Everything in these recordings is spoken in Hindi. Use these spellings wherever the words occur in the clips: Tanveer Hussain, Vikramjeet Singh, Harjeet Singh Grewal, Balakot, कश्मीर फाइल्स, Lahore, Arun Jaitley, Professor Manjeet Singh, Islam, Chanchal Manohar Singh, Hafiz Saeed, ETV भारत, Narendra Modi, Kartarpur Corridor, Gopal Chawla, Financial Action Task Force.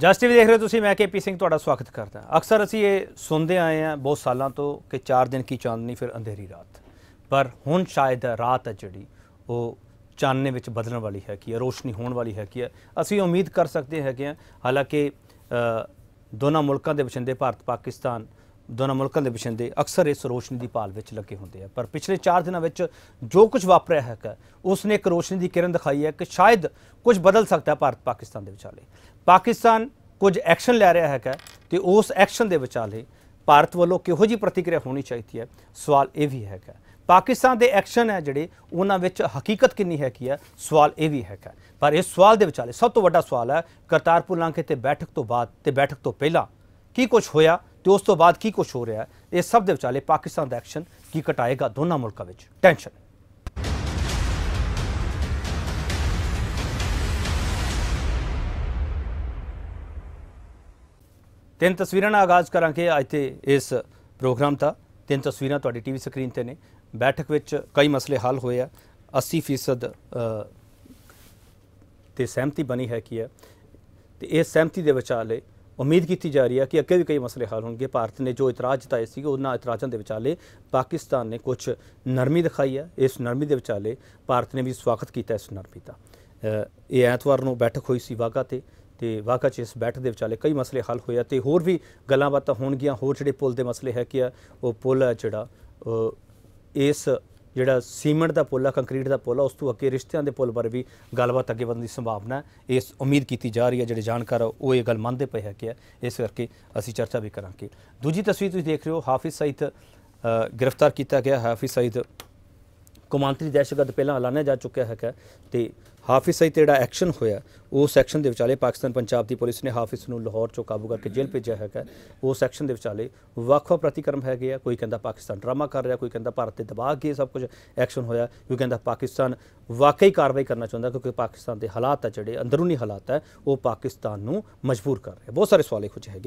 ਜਸਟ ਵੀ ਦੇਖ ਰਹੇ ਹੋ ਤੁਸੀਂ, ਮੈਂ ਕੇਪੀ ਸਿੰਘ ਤੁਹਾਡਾ ਸਵਾਗਤ ਕਰਦਾ। ਅਕਸਰ ਅਸੀਂ ਇਹ ਸੁਣਦੇ ਆਏ ਹਾਂ ਬਹੁਤ ਸਾਲਾਂ ਤੋਂ ਕਿ 4 ਦਿਨ ਕੀ ਚਾਂਦਨੀ ਫਿਰ ਅੰਧੇਰੀ ਰਾਤ, ਪਰ ਹੁਣ ਸ਼ਾਇਦ ਰਾਤ ਹੈ ਜਿਹੜੀ ਉਹ ਚਾਨਣੇ ਵਿੱਚ ਬਦਲਣ ਵਾਲੀ ਹੈ ਕਿ ਰੋਸ਼ਨੀ ਹੋਣ ਵਾਲੀ ਹੈ ਕਿ ਅਸੀਂ ਉਮੀਦ ਕਰ ਸਕਦੇ ਹੈਗੇ ਹਾਂ। ਹਾਲਾਂਕਿ ਦੋਨਾਂ ਮੁਲਕਾਂ ਦੇ ਵਿਚਿੰਦੇ ਭਾਰਤ ਪਾਕਿਸਤਾਨ ਦੋਨਾਂ ਮੁਲਕਾਂ ਦੇ ਵਿਚਿੰਦੇ ਅਕਸਰ ਇਸ ਰੋਸ਼ਨੀ ਦੀ ਭਾਲ ਵਿੱਚ ਲੱਗੇ ਹੁੰਦੇ ਆ, ਪਰ ਪਿਛਲੇ 4 ਦਿਨਾਂ ਵਿੱਚ ਜੋ ਕੁਝ ਵਾਪਰਿਆ ਹੈਗਾ ਉਸਨੇ ਇੱਕ ਰੋਸ਼ਨੀ ਦੀ ਕਿਰਨ ਦਿਖਾਈ ਹੈ ਕਿ ਸ਼ਾਇਦ ਕੁਝ ਬਦਲ ਸਕਦਾ ਭਾਰਤ ਪਾਕਿਸਤਾਨ ਦੇ ਵਿਚਾਲੇ। ਪਾਕਿਸਤਾਨ ਕੁਝ ਐਕਸ਼ਨ ਲੈ ਰਿਹਾ ਹੈਗਾ ਤੇ ਉਸ ਐਕਸ਼ਨ ਦੇ ਵਿਚਾਲੇ ਭਾਰਤ ਵੱਲੋਂ ਕਿਹੋ ਜਿਹੀ ਪ੍ਰਤੀਕਿਰਿਆ ਹੋਣੀ ਚਾਹੀਦੀ ਹੈ, ਸਵਾਲ ਇਹ ਵੀ ਹੈਗਾ। ਪਾਕਿਸਤਾਨ ਦੇ ਐਕਸ਼ਨ ਹੈ ਜਿਹੜੇ ਉਹਨਾਂ ਵਿੱਚ ਹਕੀਕਤ ਕਿੰਨੀ ਹੈਗੀ ਹੈ, ਸਵਾਲ ਇਹ ਵੀ ਹੈਗਾ। ਪਰ ਇਸ ਸਵਾਲ ਦੇ ਵਿਚਾਲੇ ਸਭ ਤੋਂ ਵੱਡਾ ਸਵਾਲ ਹੈ ਕਰਤਾਰਪੁਰ ਲਾਂਘੇ ਤੇ ਬੈਠਕ ਤੋਂ ਬਾਅਦ ਤੇ ਬੈਠਕ ਤੋਂ ਪਹਿਲਾਂ ਕੀ ਕੁਛ ਹੋਇਆ तो उस तो बाद की कुछ हो रहा है, ये सब दे विचाले पाकिस्तान का एक्शन की घटाएगा दोनों मुल्कों में टेंशन। तीन तस्वीरों का आगाज करांगे अज के इस प्रोग्राम का। 3 तस्वीरें तुहाडी टीवी स्क्रीन ते ने। बैठक विच कई मसले हल होए आ, 80% ते सहमति बनी है कि है ते इस सहमति दे विचाले उम्मीद की जा रही है कि अगे भी कई मसले हल होंगे। भारत ने जो इतराज़ जताए थे उन्होंने इतराज़ों के विचाले पाकिस्तान ने कुछ नरमी दिखाई है, इस नरमी के विचाले भारत ने भी स्वागत किया इस नरमी का। ये ऐतवार को बैठक हुई सी वाघा ते वाघा च इस बैठक के विचाले कई मसले हल होए ते होर भी गल्लां बातां होणगियां। होर जिहड़े पुल के मसले है कि वो पुल है जिहड़ा इस जिहड़ा सीमेंट का पुल है कंक्रीट का पुल है उस तो अगे रिश्तियां के पुल बारे भी गलबात अगे बढ़न की संभावना इस उम्मीद की जा रही है। जिहड़े जानकार वो ये गल मनते पे है कि इस करके असी चर्चा भी करांगे। दूजी तस्वीर तुसीं देख रहे हो हाफिज सईद गिरफ्तार किया गया। हाफिज सईद कौमांतरी दहशतगर्द पहला ऐलानिया जा चुका है तो हाफिज सईद का जिहड़ा एक्शन होया उस एक्शन के विचाले पाकिस्तान पंजाब की पुलिस ने हाफिज को लाहौर चो काबू करके जेल भेजा है। उस एक्शन के विचाले वख-वख प्रतिक्रम है, कोई कहता पाकिस्तान ड्रामा कर रहा, कोई कहता भारत से दबा के सब कुछ एक्शन होया, कोई कहता पाकिस्तान वाकई कार्रवाई करना चाहता क्योंकि पाकिस्तान के हालात है जोड़े अंदरूनी हालात है वो पाकिस्तान को मजबूर कर रहे। बहुत सारे सवाल एक कुछ है।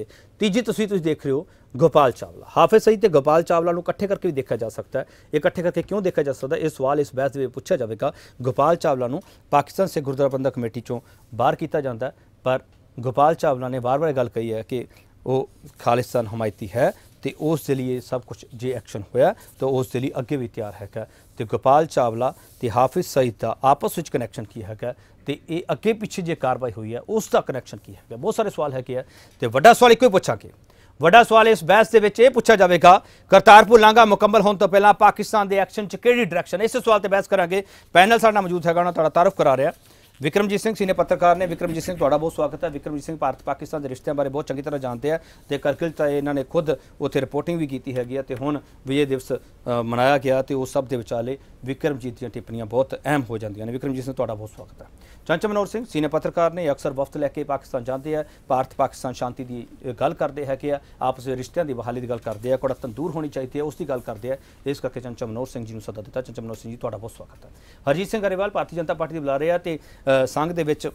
तीजी तस्वीर तुम देख रहे हो गोपाल चावला। हाफिज सईद तो गोपाल चावला इकट्ठे करके भी देखा जा सकता है, ये इकट्ठे करके क्यों देखा जा सकता है, इस सवाल इस बहस में पूछा जाएगा। गोपाल चावला पाकिस्तान सिख गुरुद्वारा प्रबंधक कमेटी चों बाहर किया जाता है, पर गोपाल चावला ने बार बार गल कही है कि वो खालिस्तान हमायती है तो उस लिए सब कुछ जो एक्शन होया तो उस लिए अगे भी तैयार है। तो गोपाल चावला तो हाफिज सईद का आपस में कनैक्शन की है तो ये अगे पिछे जो कार्रवाई हुई है उसका कनैक्शन की है, बहुत सारे सवाल है। तो वड्डा सवाल एक पूछा कि वड्डा सवाल इस बहस के पूछा जाएगा करतारपुर लांघा मुकम्मल होने तो पहला पाकिस्तान के एक्शन किहड़ी डायरैक्शन, इस सवाल पर बहस करांगे। पैनल साडा मौजूद है, उन्होंने तारुफ करा रहा है विक्रमजीत सिंह सीनियर पत्रकार ने। विक्रमजीत सिंह तुहाडा बहुत स्वागत है। विक्रमजीत सिंह भारत पाकिस्तान के रिश्तों बारे बहुत चंगी तरह जानते हैं तो करगिल तो इन्होंने खुद उत्थे रिपोर्टिंग भी की हैगी है तो हुण विजय दिवस मनाया गया तो उस सब के विचाले विक्रमजीत दी टिप्पणियां बहुत अहम हो जांदियां ने। विक्रमजीत सिंह तुहाडा बहुत स्वागत है। चंचल मनोहर सिंह सीनियर पत्रकार ने। अक्सर वफद लैके पाकिस्तान जाते हैं, भारत पाकिस्तान शांति की गल करते हैं, आपस में रिश्तों की बहाली की गल करते हैं, कड़तन दूर होनी चाहिए है उसकी गल करते हैं, इस करके चंचल मनोहर सिंह जी ने सदा दिता। चंचल मनोहर सिंह जी तुहाडा बहुत स्वागत है। हरजीत सिंह ग्रेवाल भारतीय जनता पार्टी के बुला रहे हैं तो संघ दे विच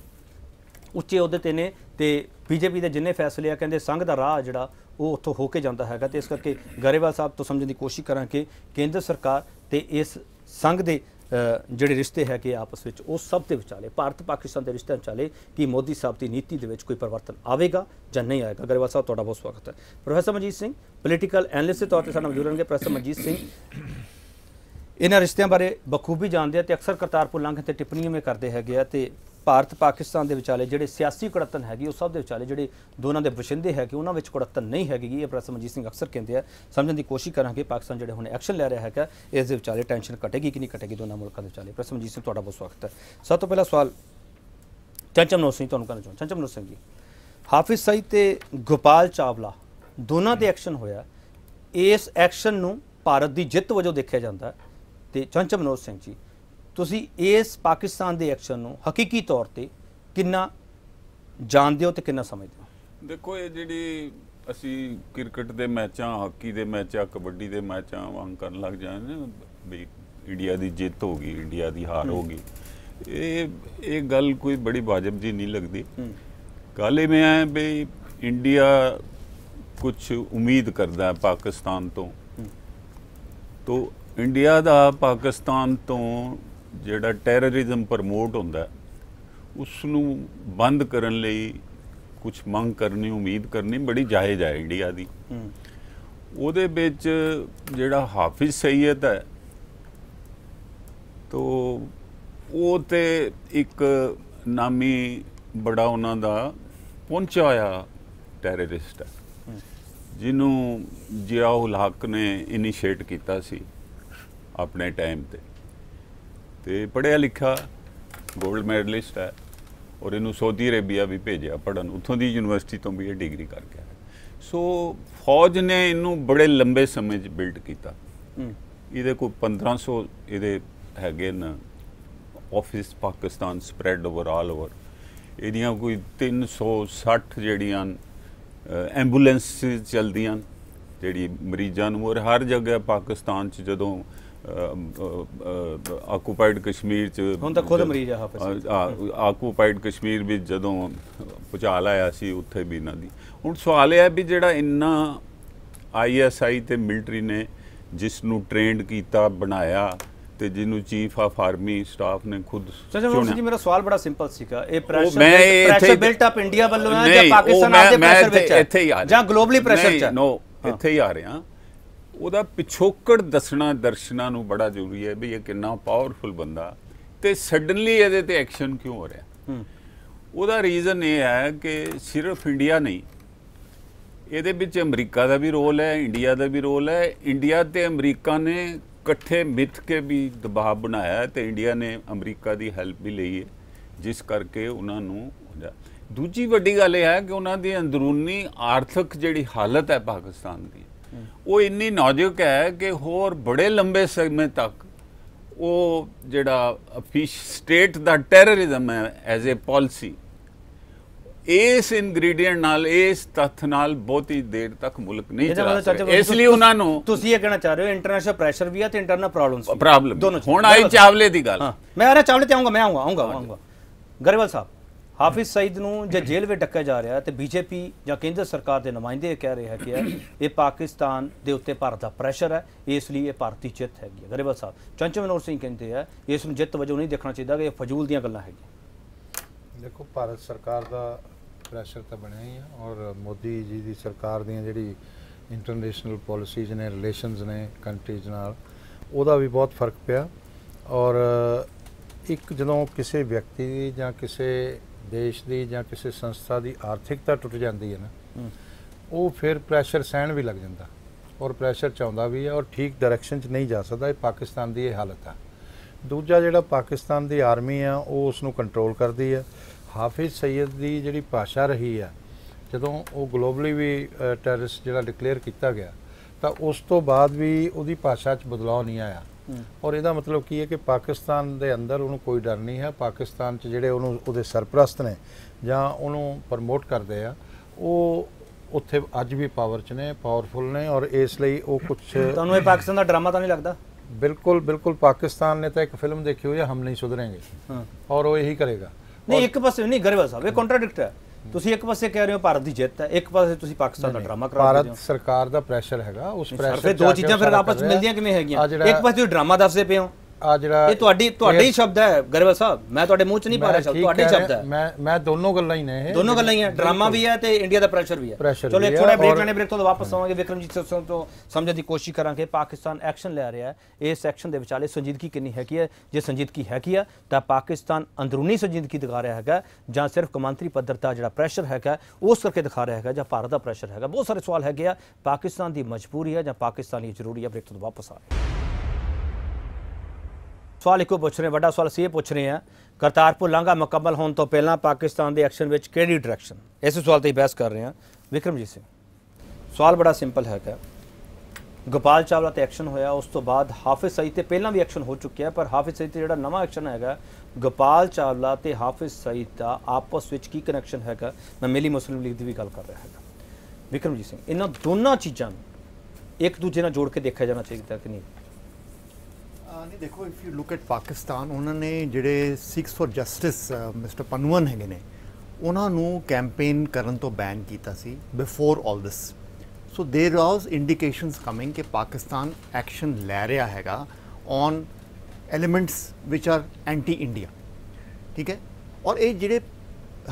उच्चे अहुदे ते ने ते बीजेपी के जिन्ने फैसले आ कहते संघ का राह जिहड़ा वो उत्थों होके जाता है तो इस करके गरेवाल साहब तो समझने की कोशिश करा कि केंद्र सरकार ते इस संघ दे जिहड़े रिश्ते है कि आपस में उस सब के विचाले भारत पाकिस्तान के रिश्ते विचाले कि मोदी साहब की नीति के कोई परिवर्तन आएगा या नहीं आएगा। गरेवाल साहब तुहाडा बहुत स्वागत है। Professor Manjeet Singh political analyst के तौर पर साडा मौजूद रहेंगे। प्रोफैसर मनजीत सिंह इन्हां रिश्तों बारे बखूबी जानते हैं तो अक्सर करतारपुर लांघे ते टिप्पणियां भी करते हैं तो भारत पाकिस्तान के विचाले जिहड़े सियासी कड़तन हैगी उस सब के विचाले जिहड़े दोनों के बशिंदे है कि उन्हां विच कड़तन नहीं हैगी। ये प्रोफैसर मनजीत सिंह अक्सर कहते हैं समझने की कोशिश करांगे पाकिस्तान जिहड़े हुण एक्शन लै रहा है इस विचाले टेंशन घटेगी कि नहीं घटेगी दोनों मुल्कों के विचाले। प्रोफैसर मनजीत सिंह तुहाडा बहुत स्वागत है। सब तो पहला सवाल चंचल मनोहर सिंह तुहानूं करना चाहुंदा। चंचल मनोहर सिंह जी हाफिज सईद ते गोपाल चावला दोनों का एक्शन होया, इस एक्शन नूं भारत की जित वजों देखा जाता है तो चंचल मनोहर सिंह जी तुसी इस पाकिस्तान के एक्शन को हकीकी तौर पर कितना जानते हो तो कितना समझते हो? देखो ये जी असी क्रिकेट के मैचा हाकी के मैचा कबड्डी के मैचा वांग कर लग जाए भी इंडिया की जित हो गई इंडिया की हार हो गई, ये गल कोई बड़ी वाजिब जी नहीं लगती। गल इवें है भी इंडिया कुछ उम्मीद करता है पाकिस्तान तो ਇੰਡੀਆ ਦਾ ਪਾਕਿਸਤਾਨ ਤੋਂ ਜਿਹੜਾ ਟੈਰਰਿਜ਼ਮ ਪ੍ਰਮੋਟ ਹੁੰਦਾ ਉਸ ਨੂੰ ਬੰਦ ਕਰਨ ਲਈ कुछ मंग करनी उम्मीद करनी बड़ी जायज़ है इंडिया की। उहदे विच जिहड़ा हाफिज सईद है तो वो तो एक नामी बड़ा उन्हां दा पहुंचा होया टैररिस्ट है जिन्हों जिया उल हक ने इनिशिएट किया सी अपने टाइम ते पढ़िया लिखा गोल्ड मेडलिस्ट है और इन्हों सऊदी अरेबिया भी भेजा पढ़न, उत्थों की यूनिवर्सिटी तो भी यह डिग्री करके आया। सो फौज ने इनू बड़े लंबे समय बिल्ड किया, ये कोई 1500 ये है office Pakistan spread over all over, इदियां कोई 360 जड़ियां एम्बूलेंस चलदियां जी मरीजां नूं, और हर जगह पाकिस्तान च जदों आकूपाइड कश्मीर च हुण तां खुद मरीज आकूपाइड कश्मीर भी जदों भूचाल आया सी उत्थे भी इन्हां दी। हुण सवाल यह है भी जिहड़ा इन्ना ISI ते मिलटरी ने जिस नूं ट्रेंड कीता बनाया ते जिन्हों चीफ ऑफ आर्मी स्टाफ ने खुद चुना। जी मेरा सवाल बड़ा सिंपल सीगा, ये प्रेशर बिल्ट अप इंडिया वालों है या पाकिस्तान आपके प्रेशर विच है या ग्लोबली प्रेशर है? नो इत्थे ही आ रहे हैं। ओदा पिछोकड़ दसना दर्शना नूं बड़ा जरूरी है भी ये कितना पावरफुल बंदा ते सडनली इहदे ते एक्शन क्यों हो रहा। ओदा रीजन ये है कि सिर्फ इंडिया नहीं, इहदे विच अमरीका दा भी रोल है, इंडिया दा भी रोल है। इंडिया ते अमरीका ने कट्ठे मिथ के भी दबाव बनाया है, तो इंडिया ने अमरीका की हैल्प भी ली है जिस करके उन्होंने। दूजी वड्डी गल है कि उन्होंने अंदरूनी आर्थिक जी हालत है पाकिस्तान की वो इन्नी नाजुक है कि होर बड़े लंबे समय तक वो जड़ा फिश स्टेट का टैररिज्म है एज ए पॉलिसी इस इनग्रीडियंट नाल इस तथ्य नाल बहुत ही देर तक मुल्क नहीं चला सकता। इसलिए उन्होंने तुसी ये कहना चाह रहे हो इंटरनेशनल प्रेशर भी है तो इंटरनल प्रॉब्लम्स प्रॉब्लम दोनों। हुण आई चावले दी गल, मैं अरे चावले ते आऊंगा, मैं आऊंगा। गरेवाल साहब, हाफिज सईद नूं जे जेल विच डक्या जा रहा है तो BJP जां केंद्र सरकार के नुमाइंदे कह रहे हैं कि ये पाकिस्तान के उत्ते भारत का प्रैशर है, इसलिए भारत की जित है। गरेवाल साहब, चंचल मनोहर सिंह कहते हैं इस जित वजों नहीं देखना चाहिए कि यह फजूल दी गल्लां है। देखो भारत सरकार का प्रेशर तो बनया ही है और मोदी जी की सरकार दी जिहड़ी इंटरनेशनल पॉलिसीज़ ने रिलेशनस ने कंट्रीज़ नाल उहदा भी बहुत फर्क पिया। और एक जदों किसी व्यक्ति की जां किसी देश की जां किसी संस्था की आर्थिकता टुट जाती है ना, वो फिर प्रैशर सहन भी लग जाता और प्रैशर चाहता भी है और ठीक डायरैक्शन च नहीं जा सकता। ये पाकिस्तान की यह हालत है। दूजा जिहड़ा पाकिस्तान की आर्मी है वो उसनूं कंट्रोल करती है। हाफिज सईद की जिहड़ी भाषा रही है जदों वो ग्लोबली भी टैररिस्ट जिहड़ा डिक्लेयर किया गया तो उस तो बाद भी उसकी भाषा च बदलाव नहीं आया और इसका मतलब की है कि पाकिस्तान के अंदर उन्होंने कोई डर नहीं है। पाकिस्तान जिहड़े उहदे सरपरस्त ने जां उन्होंने प्रमोट करते हैं वो उत्थे अज भी पावर च ने, पावरफुल ने और इसलिए वो कुछ। तुहानूं पाकिस्तान का ड्रामा तो नहीं लगता? बिल्कुल बिल्कुल। पाकिस्तान ने तो एक फिल्म देखी हुई है हम नहीं सुधरेंगे। हाँ। और वो यही करेगा। नहीं एक पासे नहीं गरेवाल साहब ये कॉन्ट्राडिक्ट है। ਤੁਸੀਂ ਇੱਕ ਪਾਸੇ ਕਹਿ ਰਹੇ ਹੋ ਭਾਰਤ ਦੀ ਜਿੱਤ ਹੈ, ਇੱਕ ਪਾਸੇ ਤੁਸੀਂ ਪਾਕਿਸਤਾਨ ਦਾ ਡਰਾਮਾ ਕਰਾ ਰਹੇ ਹੋ। ਭਾਰਤ ਸਰਕਾਰ ਦਾ ਪ੍ਰੈਸ਼ਰ ਹੈਗਾ, ਉਸ ਪ੍ਰੈਸ਼ਰ ਦੋ ਚੀਜ਼ਾਂ ਫਿਰ ਆਪਸ ਮਿਲਦੀਆਂ ਕਿਵੇਂ ਹੈਗੀਆਂ? ਇੱਕ ਪਾਸੇ ਤੁਸੀਂ ਡਰਾਮਾ ਦੱਸਦੇ ਪਏ ਹੋ ਆ ਜਿਹੜਾ ਇਹ ਤੁਹਾਡੇ ਹੀ ਸ਼ਬਦ ਹੈ गरेवाल साहब, मैं ਤੁਹਾਡੇ ਮੂੰਹ ਚ ਨਹੀਂ ਪਾ ਰਿਹਾ ਸ਼ਬਦ, ਤੁਹਾਡੇ ਸ਼ਬਦ ਹੈ। ਮੈਂ ਦੋਨੋਂ ਗੱਲਾਂ ਹੀ ਨੇ, ਇਹ ਦੋਨੋਂ ਗੱਲਾਂ ਹੀ ਹੈ, ਡਰਾਮਾ ਵੀ ਹੈ ਤੇ ਇੰਡੀਆ ਦਾ ਪ੍ਰੈਸ਼ਰ ਵੀ ਹੈ। ਚਲੋ ਇੱਕ ਥੋੜਾ ਬ੍ਰੇਕ ਲੈਣੇ, ਬ੍ਰੇਕ ਤੋਂ ਵਾਪਸ ਆਵਾਂਗੇ। ਵਿਕਰਮਜੀਤ ਸਿੰਘ ਤੋਂ ਸਮਝਣ ਦੀ ਕੋਸ਼ਿਸ਼ ਕਰਾਂਗੇ ਪਾਕਿਸਤਾਨ ਐਕਸ਼ਨ ਲੈ ਰਿਹਾ ਹੈ, ਇਸ ਐਕਸ਼ਨ ਦੇ ਵਿਚਾਲੇ ਸੰਜੀਦਗੀ ਕਿੰਨੀ ਹੈਗੀ ਹੈ? ਜੇ ਸੰਜੀਦਗੀ ਹੈਗੀ ਆ ਤਾਂ ਪਾਕਿਸਤਾਨ ਅੰਦਰੂਨੀ ਸੰਜੀਦਗੀ ਦਿਖਾ ਰਿਹਾ ਹੈਗਾ ਜਾਂ ਸਿਰਫ ਕਮਾਂਤਰੀ ਪੱਧਰ ਦਾ ਜਿਹੜਾ ਪ੍ਰੈਸ਼ਰ ਹੈਗਾ ਉਸ ਕਰਕੇ ਦਿਖਾ ਰਿਹਾ ਹੈਗਾ ਜਾਂ ਭਾਰਤ ਦਾ ਪ੍ਰੈਸ਼ਰ ਹੈਗਾ? ਬਹੁਤ ਸਾਰੇ ਸਵਾਲ ਹੈਗੇ ਆ। ਪਾਕਿਸਤਾਨ ਦੀ ਮਜਬੂਰੀ ਹੈ ਜਾਂ ਪਾਕਿਸਤਾਨ ਲਈ ਜ਼ਰੂਰੀ ਹੈ? ਬ੍ਰੇਕ ਤੋਂ ਵਾਪਸ ਆ ਰਹੇ। सवाल एक पूछ रहे हैं, बड़ा सवाल ये पूछ रहे हैं करतारपुर लांघा मुकम्मल होने तो पहला पाकिस्तान के एक्शन में केड़ी डायरैक्शन? इस सवाल पर बहस कर रहे हैं। विक्रमजीत सिंह, सवाल बड़ा सिंपल है, गोपाल चावला तो एक्शन होया, उस तो बाद हाफिज सईद तो पहला भी एक्शन हो चुका है, पर हाफिज सईद तो जो नवा एक्शन है गोपाल चावला तो हाफिज सईद का आपस में की कनैक्शन है? मैं मिली मुस्लिम लीग की भी गल कर रहा है। विक्रमजीत सिंह, इन्होंने दोनों चीज़ों एक दूजे ने जोड़ के देखा जाना चाहिए कि नहीं? नहीं देखो, if you look at Pakistan उन्होंने जिहड़े six for justice mister Pannun हैगे ने उन्होंने कैंपेन करन तो बैन कीता सी before all this. So there was indications coming कि पाकिस्तान एक्शन लै रहा हैगा on elements which are anti India, ठीक है। और ये जिहड़े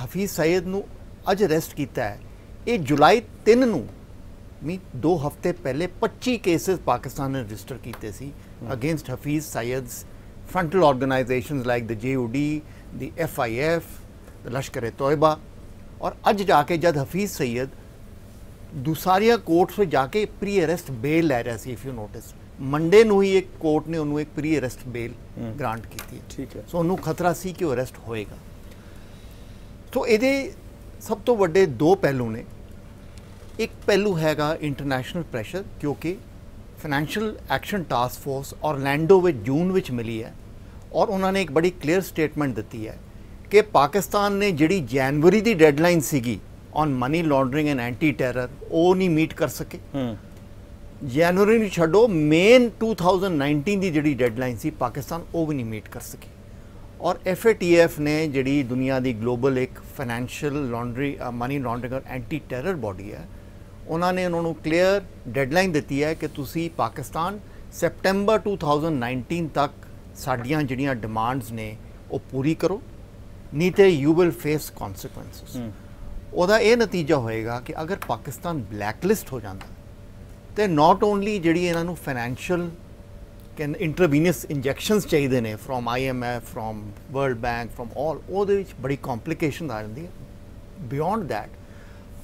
हफीज़ सईद नू अज अरैसट किया है। ये जुलाई 3 नू मी 2 हफ्ते पहले 25 केसिस पाकिस्तान ने रजिस्टर किए सी against Hafiz Saeed. Frontal organisations like the JUD, the FIF, the Lashkar-e-Taiba. और आज जाके जब हफीज़ सैयद दूसरिया कोर्ट से जाके प्री अरेस्ट बेल लै रहा सी, इफ यू नोटिस मंडे नू ही एक कोर्ट ने उन्होंने एक प्री अरेस्ट बेल ग्रांट की थी। ठीक है, सो उन्होंने खतरा सी कि अरेस्ट होएगा। तो ये सब तो वड्डे 2 पहलू ने। एक पहलू हैगा इंटरनेशनल प्रेशर, क्योंकि financial action task force Orlando में जून में मिली है और उन्होंने एक बड़ी क्लीयर स्टेटमेंट दी है कि पाकिस्तान ने जी जनवरी की डेडलाइन सीगी on money laundering and anti terror वो नहीं मीट कर सके। जनवरी नहीं छोड़ो, मेन 2019 की जी डेडलाइन सी पाकिस्तान वो भी नहीं मीट कर सके। और FATF ने जी दुनिया की ग्लोबल एक फाइनैशियल लॉन्ड्री मनी लॉन्ड्रिंग और एंटी टेरर बॉडी है, उन्होंने क्लीयर डेडलाइन दी है कि तुसी पाकिस्तान सितंबर 2019 तक साड़ियाँ जिहड़ियां डिमांड्स ने वो पूरी करो, नहीं तो यू विल फेस कॉन्सिक्वेंसेस। उहदा ये नतीजा होएगा कि अगर पाकिस्तान ब्लैकलिस्ट हो जाता तो नॉट ओनली जिहड़ी इन्हां नूं फाइनैशियल कैन इंटरवीनियस इंजैक्शनस चाहिए ने from IMF, from world bank, from all, उहदे विच बड़ी कॉम्प्लीकेशन आ जाती है। Beyond that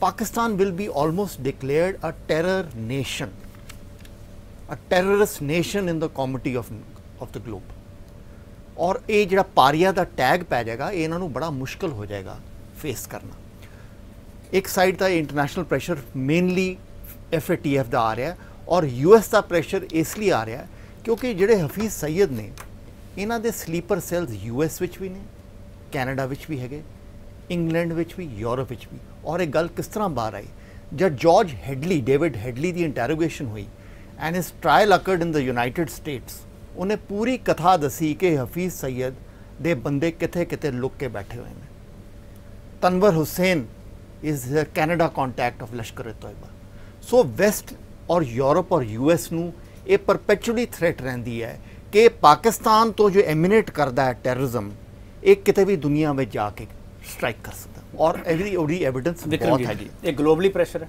Pakistan will be almost declared a terror nation, a terrorist nation in the community of the globe. और ये जरा पारिया का टैग पै जाएगा, ये इन्हों बड़ा मुश्किल हो जाएगा फेस करना। एक साइड तो इंटरनेशनल प्रेशर मेनली FATF का आ रहा है और US का प्रेशर इसलिए आ रहा है क्योंकि जोड़े हफीज़ सैयद ने इन्हों के स्लीपर सेल्स US भी ने, कैनेडा भी है, इंग्लैंड भी, यूरोप भी। और एक गल किस तरह बाहर आई जब जॉर्ज हैडली, डेविड हैडली की इंटैरोगेशन हुई and his trial occurred in the United States, उन्हें पूरी कथा दसी कि हफीज़ सैयद दे बंदे कितने कितने लुक के बैठे हुए हैं। Tanwar Hussain is Canada contact of लश्कर-ए-तोयबा। So west और यूरोप और US नू ये परपैचुअली थ्रेट रहती है कि पाकिस्तान तो जो एमिनेट करता है टेररिज्म, ये कितने भी दुनिया में जाके स्ट्राइक कर सकता है। और एवरी एविडेंस बहुत है जी। एक ग्लोबली प्रेशर है,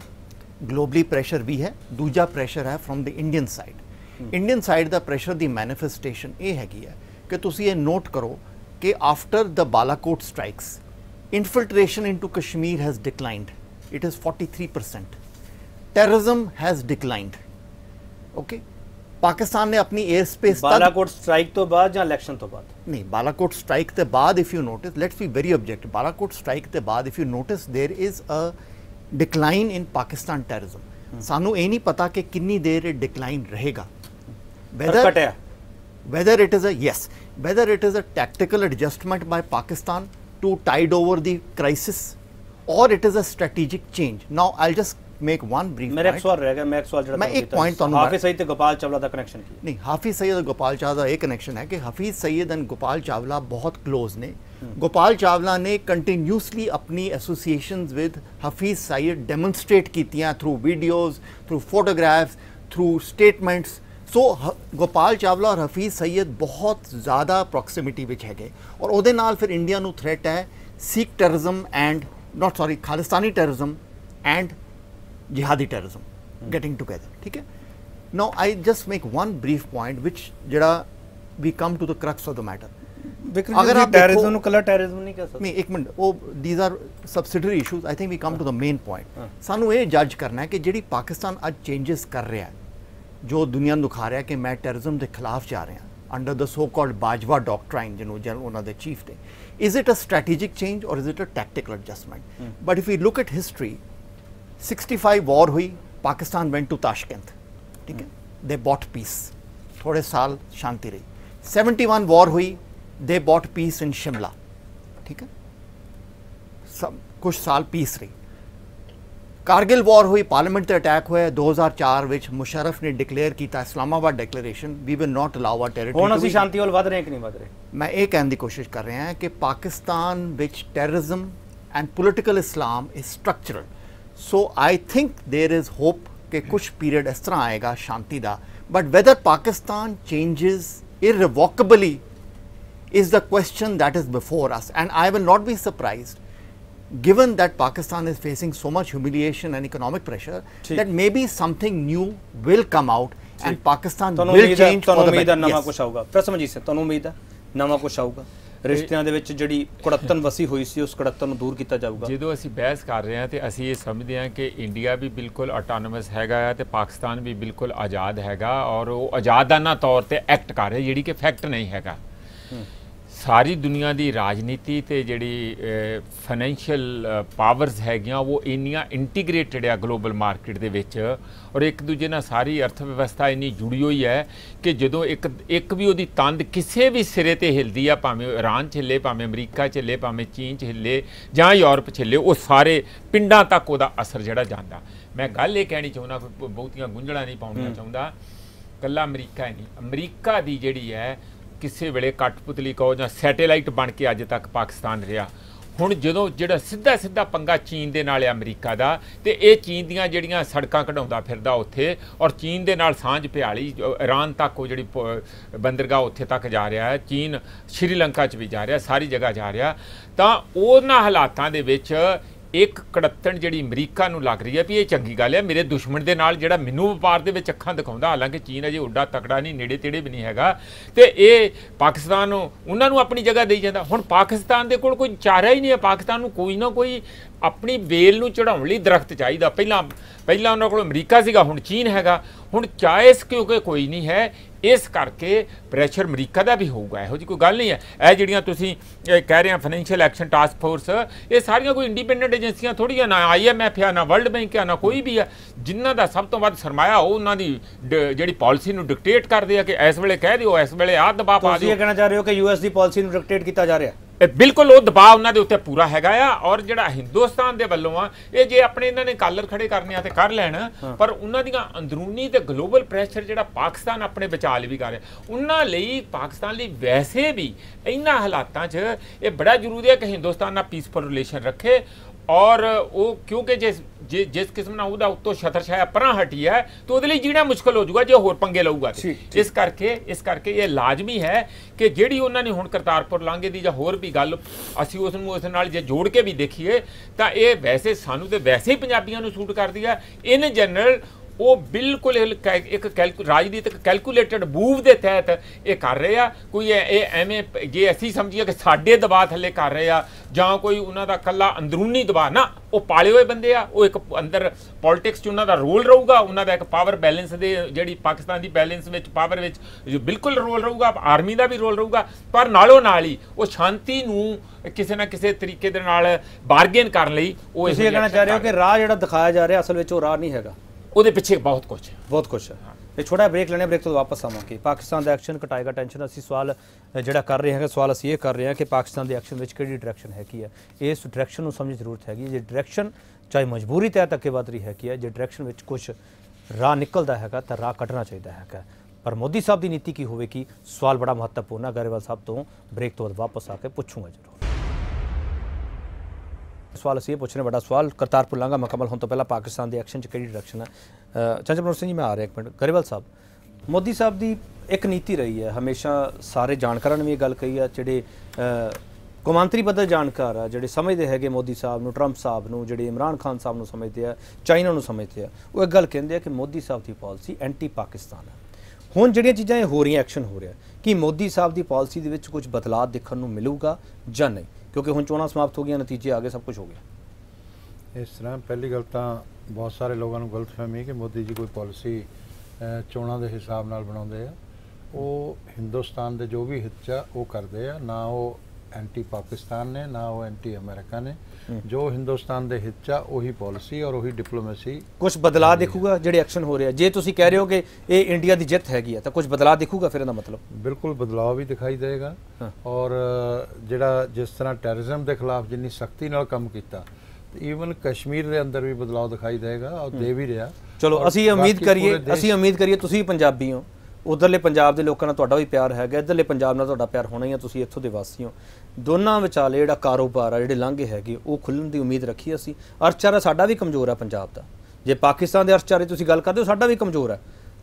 ग्लोबली प्रेशर भी है। दूजा प्रेशर है from the Indian side. Indian side का प्रेशर की मैनीफेस्टेशन ये हैगी है कि तुसी ये नोट करो कि after the Balakot strikes infiltration into Kashmir has declined, it is 43%। Terrorism has declined. Okay, Pakistan ने अपनी एयर स्पेस बालाकोट स्ट्राइक तो बाद या इलेक्शन तो बाद नहीं, बालाकोट स्ट्राइक के बाद if you notice, let's be very objective, Balakot strike के बाद if you notice there is a decline in Pakistan terrorism. सानू ये नहीं पता कि कितनी देर डिक्लाइन रहेगा, whether it is a tactical adjustment by Pakistan to tide over the crisis और it is a strategic change. Now I just make one brief. मेरा एक सवाल रहेगा, मैं एक सवाल जरा मैं एक पॉइंट ਤੁਹਾਨੂੰ ਹਾਫਿਜ਼ ਸਈਦ ਤੇ ਗੋਪਾਲ ਚਾਵਲਾ ਦਾ ਕਨੈਕਸ਼ਨ ਕੀ ਨਹੀਂ? ਹਾਫਿਜ਼ ਸਈਦ ਤੇ ਗੋਪਾਲ ਚਾਵਲਾ ਦਾ ਇਹ ਕਨੈਕਸ਼ਨ ਹੈ ਕਿ ਹਾਫਿਜ਼ ਸਈਦ ਐਂਡ ਗੋਪਾਲ ਚਾਵਲਾ ਬਹੁਤ ਕਲੋਜ਼ ਨੇ। ਗੋਪਾਲ ਚਾਵਲਾ ਨੇ ਕੰਟੀਨਿਊਸਲੀ ਆਪਣੀ associations with Hafiz Saeed demonstrate ਕੀਤੀਆਂ through videos, through photographs, through statements. So Gopal Chawla ਔਰ ਹਾਫਿਜ਼ ਸਈਦ ਬਹੁਤ ਜ਼ਿਆਦਾ ਪ੍ਰੋਕਸਿਮਿਟੀ ਵਿੱਚ ਹੈਗੇ ਔਰ ਉਹਦੇ ਨਾਲ ਫਿਰ ਇੰਡੀਆ ਨੂੰ ਥ੍ਰੈਟ ਹੈ Sikh terrorism and not sorry Khalistani terrorism and जिहादी टेररिज्म गेटिंग टुगेदर। ठीक है, now I just make one brief point which जरा we come to the crux of the matter. अगर आप टेररिज्म कलर टेररिज्म नहीं कह सकते, नहीं एक मिनट, वो these are subsidiary issues. I think we come to the main point. सानू ये जज करना है कि जिहड़ी पाकिस्तान अज चेंजिस कर रहा है, जो दुनिया नूं दिखा रहा है कि मैं टेररिज्म के खिलाफ जा रहा under the so called Bajwa doctrine जिन्होंने उन्होंने चीफ ने, is it a strategic change और is it a tactical adjustment? But if you look at history, 65 war हुई, पाकिस्तान वेंट टू ताशकंद, ठीक है, दे बॉट पीस, थोड़े साल शांति रही। 71 वॉर हुई, they bought peace in Shimla, ठीक है, सब कुछ साल पीस रही। कारगिल वॉर हुई, पार्लियामेंट पर अटैक हुआ, 2004 विच मुशर्रफ ने डिक्लेयर किया Islamabad declaration, we will not allow our territory. कौन सी शांति और वध रहे कि नहीं वध रहे? मैं ये कहने की कोशिश कर रहा है कि पाकिस्तान विच terrorism and political Islam is structural. So I think there is hope कि कुछ पीरियड इस तरह आएगा शांति का, but whether Pakistan changes irrevocably is the question that is before us. And I will not be surprised given that Pakistan is facing so much humiliation and economic pressure, that maybe something new will come out and Pakistan will change for the better. Professor Manjeet Singh, ਤੁਹਾਨੂੰ ਉਮੀਦ ਹੈ ਨਵਾਂ ਕੁਝ ਆਊਗਾ ਰਿਸ਼ਤਿਆਂ ਦੇ ਵਿੱਚ ਜਿਹੜੀ ਕੜੱਤਨ ਵਸੀ ਹੋਈ ਸੀ ਉਸ ਕੜੱਤਨ ਨੂੰ ਦੂਰ ਕੀਤਾ ਜਾਊਗਾ। ਜਦੋਂ ਅਸੀਂ ਬਹਿਸ ਕਰ ਰਹੇ ਹਾਂ ਤੇ ਅਸੀਂ ਇਹ ਸਮਝਦੇ ਹਾਂ ਕਿ ਇੰਡੀਆ ਵੀ ਬਿਲਕੁਲ ਆਟੋਨਮਸ ਹੈਗਾ ਤੇ ਪਾਕਿਸਤਾਨ ਵੀ ਬਿਲਕੁਲ ਆਜ਼ਾਦ ਹੈਗਾ ਔਰ ਉਹ ਆਜ਼ਾਦਾਨਾ ਤੌਰ ਤੇ ਐਕਟ ਕਰ ਰਿਹਾ ਜਿਹੜੀ ਕਿ ਫੈਕਟ ਨਹੀਂ ਹੈਗਾ। सारी दुनिया की राजनीति तो जी फाइनैशियल पावरस हैगियाँ वो इनिया इंटीग्रेटिड आ ग्लोबल मार्केट के विच और एक दूजे नाल सारी अर्थव्यवस्था इन्नी जुड़ी हुई है कि जो एक एक भी उहदी तंद किसी भी सिरे ते हिलदी आ भावें ईरान छिले भावें अमरीका छिले भावें चीन छिले जां यूरोप छिले वो सारे पिंडां तक उहदा असर जिहड़ा जांदा। मैं गल ये कहनी चाहुंदा बहुतियां गुंझलां नहीं पाउणा चाहुंदा कल्ला अमरीका ही नहीं अमरीका की जिहड़ी है किसी वेले कठपुतली कहो जां सैटेलाइट बन के अज तक पाकिस्तान रहा हुण जदों जिहड़ा सीधा सीधा पंगा चीन दे नाल अमरीका दा ते इह चीन दियां जिहड़ियां सड़कां कढाउंदा फिरदा उत्थे और चीन दे नाल सांझ पियाली ईरान तक वो जिहड़ी बंदरगाह उत्थे तक जा रहा है चीन श्रीलंका च भी जा रहा सारी जगह जा रहा तां उहनां हालातां दे विच एक कड़त्तन जी अमरीका लग रही है भी ये चंगी गल है मेरे दुश्मन के नाल जो मैनू व्यापार के अखा दिखाता हालांकि चीन अजे उड्डा तकड़ा नहीं नेड़े तेड़े भी नहीं हैगा तो ये पाकिस्तान उन्होंने अपनी जगह दे जाता हुण पाकिस्तान के कोल कोई चारा ही नहीं है पाकिस्तान कोई ना कोई अपनी बेल नूं चढ़ाउण लई दरख्त चाहिए पहला उन्होंने कोल अमरीका सीगा हुण चीन हैगा हुण चाइस क्योंकि कोई नहीं है इस करके प्रैशर अमरीका का भी होगा इहो जी कोई गल नहीं है। जिहड़ियां तुसीं कह रहे हैं फाइनैशियल एक्शन टास्क फोर्स ये सारियां कोई इंडिपेंडेंट एजेंसियां थोड़ी ना IMF है ना वर्ल्ड बैंक है ना कोई भी है जिन्हां दा सब तो वध सरमाया उन्हां दी जिहड़ी पॉलिसी नूं डिक्टेट करदे आ कि इस वेले कह दिओ इस वेले आ दबाव पा दिओ। तुसीं कहना चाह रहे हो कि US दी पॉलिसी नूं डिक्टेट कीता जा रिहा बिल्कुल वो दबाव उन्होंने उत्ते पूरा हैगा और जो हिंदुस्तान के वलों आ ये जे अपने इन्होंने कॉलर खड़े करने आते कर लैन पर उन्होंने अंदरूनी तो ग्लोबल प्रैशर जो पाकिस्तान अपने विचाल भी कर रहा उन्होंने पाकिस्तान लिए वैसे भी इन्होंने हालातों ये बड़ा जरूरी है कि हिंदुस्तान ना पीसफुल रिलेशन रखे और वो क्योंकि जिस किस्म ना उहदा उत्तों छतर छाया पर हटी है तो उहदे लई जीना मुश्किल हो जाऊगा जो होर पंगे लऊगा इस करके ये लाजमी है कि जिहड़ी उन्होंने हुण करतारपुर लांघे दी जां होर भी गल असीं उस नाल जे जोड़ के भी देखीए तो ये वैसे सानू तो वैसे ही पंजाबियां नूं सूट करदी है इन जनरल वो बिल्कुल एक राजनीतिक कैलकुलेटेड मूव के तहत ये कर रहे हैं कोई एवें जे असी समझिए कि साडे दबाव थले कर रहे हैं जां कोई उन्हां दा कल्ला अंदरूनी दबाव ना वो पाले हुए बंदे आ वो एक अंदर पॉलिटिक्स उन्हां दा रोल रहूगा उन्हां दा एक पावर बैलेंस दे जिहड़ी पाकिस्तान दी बैलेंस विच पावर विच बिल्कुल रोल रहूगा आर्मी दा भी रोल रहूगा पर नालों नाल ही वो शांति नूं किसी ना किसी तरीके दे नाल बारगेन करन लई वो इस कहना चाह रहे हो कि राह जिहड़ा दिखाया जा रहा असल विच वो राह नहीं हैगा उसके पीछे बहुत कुछ है। एक छोटा ब्रेक लेने ब्रेक तो वापस आवांगे पाकिस्तान का एक्शन घटाएगा टेंशन असं सवाल जोड़ा कर रहे हैं सवाल असं ये कर रहे हैं कि पाकिस्तान के एक्शन में कि डायरैक्शन हैगी है इस डायरैक्शन को समझ जरूरत हैगी जो डायरैक्शन चाहे मजबूरी तय धक्के वध रही हैगी है जो डायरैक्शन में कुछ राह निकलता है तो राह कढ़ना चाहिए है पर मोदी साहब की नीति की होगी सवाल बड़ा महत्वपूर्ण है। गरेवाल साहब तो ब्रेक तो वापस आके पूछूंगा जरूर सवाल असं ये पूछने बड़ा सवाल करतारपुर लांघा मुकम्मल होने तो पहला पाकिस्तान के एक्शन कि डायरैक्शन है चंचल मनोहर सिंह जी मैं आ रहा एक मिनट। गरेवाल साहब मोदी साहब की एक नीति रही है हमेशा सारे जानकारां ने भी गल कही है जिहड़े कौमांतरी बदल जानकार आ जिहड़े समझते हैं मोदी साहब नूं ट्रंप साहब नूं जिहड़े इमरान खान साहब नूं समझते हैं चाइना नूं समझते हैं वो एक गल कहते हैं कि मोदी साहब की पॉलिसी एंटी पाकिस्तान है। हुण जिहड़ियां चीज़ां ये हो रही एक्शन हो रहा है कि मोदी साहब की पॉलिसी दे विच कुछ बदलाव देखण नूं मिलेगा जां नहीं क्योंकि हुण चोणां समाप्त हो गई नतीजे आ गए सब कुछ हो गया। इस तरह पहली गल तां बहुत सारे लोगों को गलतफहमी है कि मोदी जी कोई पॉलिसी चोणां दे हिसाब नाल बनाउंदे आ वो हिंदुस्तान दे जो भी हित वो करदे आ ना वो एंटी पाकिस्तान ने ना वो एंटी अमेरिका ने जो हिंदुस्तान दे हित चा वही पॉलिसी और वही डिप्लोमेसी। कुछ बदलाव देखूगा जो एक्शन हो रहा है जे तुसीं कह रहे हो कि ये इंडिया की जित हैगी है तो कुछ बदलाव देखूगा फिर इहदा मतलब बिल्कुल बदलाव भी दिखाई देगा और जिहड़ा जिस तरह टैररिज्म के खिलाफ जिन्नी सख्ती नाल काम कीता ईवन कश्मीर के अंदर भी बदलाव दिखाई देगा और दे भी रहा। चलो असीं उम्मीद करिए तुसीं पंजाबी हो उधरले पंजाब के लोगों का भी प्यार है इधरले पंजाब नाल तुहाडा प्यार होना ही है तुसीं इत्थों दे वासी हो दोनों विचाले जिहड़ा कारोबार आ जिहड़े लांघे हैगे वो खुल्लण की उम्मीद रखी असीं अर्थचारा साडा भी कमज़ोर है पंजाब का जे पाकिस्तान के अर्थचारे तुसीं गल करदे हो साडा भी कमज़ोर है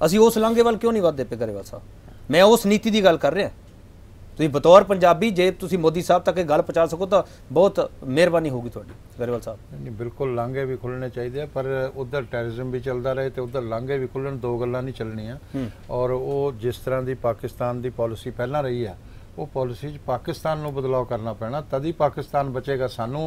असीं उस लांघे वाल क्यों नहीं वधदे पे। गरेवाल साहब मैं उस नीति की गल कर रहा ਤੁਸੀਂ ਬਤੌਰ ਪੰਜਾਬੀ ਜੇ ਤੁਸੀਂ ਮੋਦੀ ਸਾਹਿਬ ਤੱਕ ਇਹ ਗੱਲ ਪਹੁੰਚਾ ਸਕੋ ਤਾਂ ਬਹੁਤ ਮਿਹਰਬਾਨੀ ਹੋਗੀ ਤੁਹਾਡੀ ਗਰੇਵਾਲ ਸਾਹਿਬ। ਨਹੀਂ ਬਿਲਕੁਲ ਲਾਂਘੇ ਵੀ ਖੁੱਲਣੇ ਚਾਹੀਦੇ ਆ, ਪਰ ਉਧਰ ਟੈਰਰਿਜ਼ਮ ਵੀ ਚੱਲਦਾ ਰਹੇ ਤੇ ਉਧਰ ਲਾਂਘੇ ਵੀ ਖੁੱਲਣ, ਦੋ ਗੱਲਾਂ ਨਹੀਂ ਚੱਲਣੀਆਂ। ਔਰ ਉਹ ਜਿਸ ਤਰ੍ਹਾਂ ਦੀ ਪਾਕਿਸਤਾਨ ਦੀ ਪਾਲਿਸੀ ਪਹਿਲਾਂ ਰਹੀ ਆ वो पॉलिसी पाकिस्तान में बदलाव करना पैना, तद ही पाकिस्तान बचेगा। सानू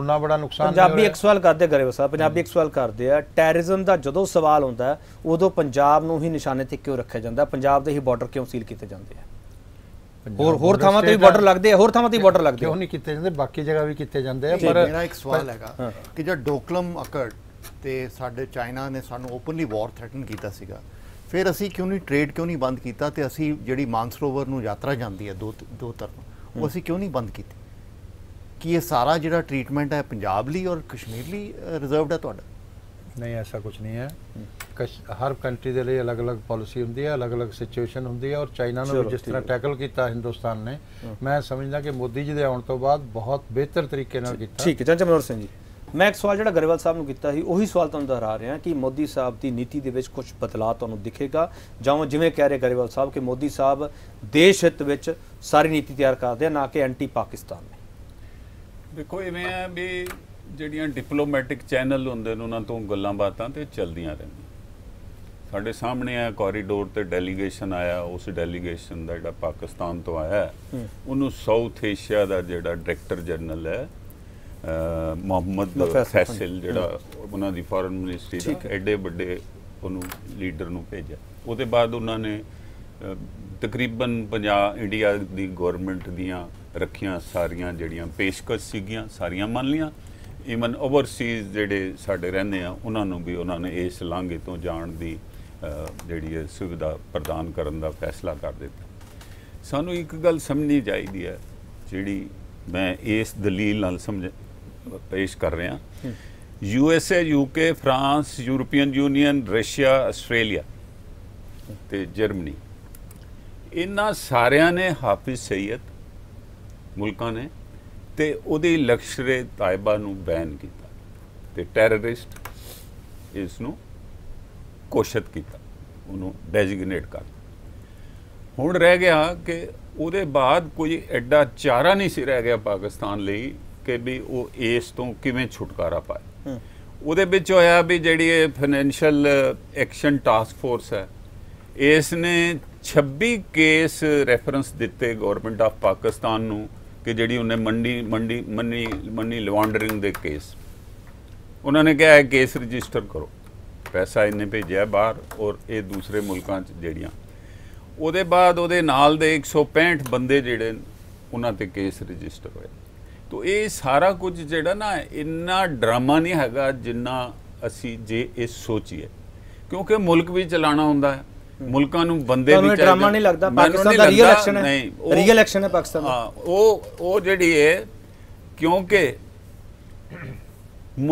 उन्ना बड़ा नुकसान। पंजाबी एक सवाल करते गरे साहब, पंजाबी एक सवाल करते हैं, टैररिज्म का जो सवाल आता है उदों पंजाब नूं ही निशाने ते क्यों रखा जाता है? पंजाब दे ही बॉर्डर क्यों सील किए जाते हैं? ਹੋਰ ਥਾਵਾਂ ਤੇ ਬਾਰਡਰ ਲੱਗਦੇ ਆ, ਹੋਰ ਥਾਵਾਂ ਤੇ ਬਾਰਡਰ ਲੱਗਦੇ ਕਿਉਂ ਨਹੀਂ ਕੀਤੇ ਜਾਂਦੇ? ਬਾਕੀ ਜਗ੍ਹਾ ਵੀ ਕੀਤੇ ਜਾਂਦੇ ਆ। ਪਰ ਮੇਰਾ ਇੱਕ ਸਵਾਲ ਹੈਗਾ ਕਿ ਜਦ ਡੋਕਲਮ ਅਕਰਡ ਤੇ ਸਾਡੇ ਚਾਈਨਾ ਨੇ ਸਾਨੂੰ ਓਪਨਲੀ ਵਾਰ ਥ੍ਰੈਟਨ ਕੀਤਾ ਸੀਗਾ, फिर असी क्यों नहीं ट्रेड क्यों नहीं बंद किया? तो असी जी मानसरोवर नूं यात्रा जाती है दो तरफ, वो असी क्यों नहीं बंद की? कि ये सारा जो ट्रीटमेंट है पंजाब ली और कश्मीर ली रिजर्वड है तुहाडा? नहीं, ऐसा कुछ नहीं है। हर कंट्री के लिए अलग अलग पॉलिसी होती है, अलग अलग सिचुएशन होती है। और चाइना ने जिस तरह टैकल किया हिंदुस्तान ने, मैं समझदा कि मोदी जी के आने तो बाद बहुत बेहतर तरीके नाल कीता। ठीक है चाचा मनोहर सिंह जी, मैं एक सवाल जो गरेवाल साहब ने किया वही सवाल तुहानूं दोहरा रहा कि मोदी साहब की नीति के कुछ बदलाव तुहानूं दिखेगा? जां जिवें कह रहे गरेवाल साहब कि मोदी साहब देश हित विच सारी नीति तैयार करते हैं, ना कि एंटी पाकिस्तान में? देखो इवें है भी जिहड़ियां डिप्लोमैटिक चैनल होंदे ने उन्हां तों गल्लां बातां ते चलदियां रहिंदियां। साढ़े सामने आ कॉरीडोर ते डेलीगेशन आया, उस डेलीगेशन दा जिहड़ा पाकिस्तान तो आया उन्हूं साउथ एशिया दा जिहड़ा डायरैक्टर जनरल है मोहम्मद फैसल जिहड़ा उन्हां दी फॉरेन मिनिस्ट्री दा एडे वड्डे उन्होंने लीडर नूं भेजा। उहदे बाद उन्होंने तकरीबन इंडिया दी गवर्नमेंट दियां रखियां सारियां जिहड़ियां पेशकश सीगियां सारियां मन लियां। ਈਵਨ ਓਵਰਸੀਜ਼ ਜਿਹੜੇ ਸਾਡੇ ਰਹਿੰਦੇ ਆ ਉਹਨਾਂ ਨੂੰ ਵੀ ਉਹਨਾਂ ਨੇ ਇਸ ਲਾਂਘੇ ਤੋਂ ਜਾਣ ਦੀ ਜਿਹੜੀ ਹੈ ਸੁਵਿਧਾ ਪ੍ਰਦਾਨ ਕਰਨ ਦਾ ਫੈਸਲਾ ਕਰ ਦਿੱਤਾ। ਸਾਨੂੰ ਇੱਕ ਗੱਲ ਸਮਝਣੀ ਚਾਹੀਦੀ ਹੈ ਜਿਹੜੀ ਮੈਂ ਇਸ ਦਲੀਲ ਨਾਲ ਪੇਸ਼ ਕਰ ਰਿਹਾ, USA UK France European Union Russia Australia ਤੇ ਜਰਮਨੀ, ਇਹਨਾਂ ਸਾਰਿਆਂ ਨੇ ਹਾਫਿਜ਼ ਸਈਦ ਮੁਲਕਾਂ ਨੇ ਤੇ ਉਹਦੀ ਲਸ਼ਕਰੇ ਤਾਇਬਾ ਨੂੰ ਬੈਨ ਕੀਤਾ ਤੇ ਟੈਰਰਿਸਟ ਇਸ ਨੂੰ ਕੋਸ਼ਿਸ਼ ਕੀਤਾ, ਉਹਨੂੰ ਡੈਜ਼ਿਗਨੇਟ ਕਰ। ਹੁਣ ਰਹਿ ਗਿਆ ਕਿ ਉਹਦੇ ਬਾਅਦ ਕੋਈ ਐਡਾ ਚਾਰਾ ਨਹੀਂ ਸੀ ਰਹਿ ਗਿਆ ਪਾਕਿਸਤਾਨ ਲਈ ਕਿ ਵੀ ਉਹ ਇਸ ਤੋਂ ਕਿਵੇਂ ਛੁਟਕਾਰਾ ਪਾਏ। ਉਹਦੇ ਵਿੱਚ ਹੋਇਆ ਵੀ ਜਿਹੜੀ ਇਹ ਫਾਈਨੈਂਸ਼ੀਅਲ ਐਕਸ਼ਨ ਟਾਸਕ ਫੋਰਸ ਹੈ, ਇਸ ਨੇ 26 ਕੇਸ ਰੈਫਰੈਂਸ ਦਿੱਤੇ ਗਵਰਨਮੈਂਟ ਆਫ ਪਾਕਿਸਤਾਨ ਨੂੰ कि जी उन्हें मंडी मंडी मनी मनी लवांडरिंग दे केस उन्होंने कहा है केस रजिस्टर करो, पैसा इन्हें भेजा बाहर और ये दूसरे मुल्कों जड़ियाँ। उहदे बाद उहदे नाल दे 165 बंदे जिहड़े उन्हां ते केस रजिस्टर होए। तो ये सारा कुछ जिहड़ा ना इन्ना ड्रामा नहीं हैगा जिन्ना असी जे ये सोचिए, क्योंकि मुल्क भी चलाना हुंदा है, ਮੁਲਕਾਂ ਨੂੰ ਬੰਦੇ ਵੀ ਚਾਹੀਦੇ। ਡਰਾਮਾ ਨਹੀਂ ਲੱਗਦਾ ਪਾਕਿਸਤਾਨ ਦਾ ਰੀਅਲ ਐਕਸ਼ਨ ਹੈ? ਨਹੀਂ, ਉਹ ਰੀਅਲ ਐਕਸ਼ਨ ਹੈ ਪਾਕਿਸਤਾਨ ਦਾ। ਹਾਂ, ਉਹ ਜਿਹੜੀ ਹੈ ਕਿਉਂਕਿ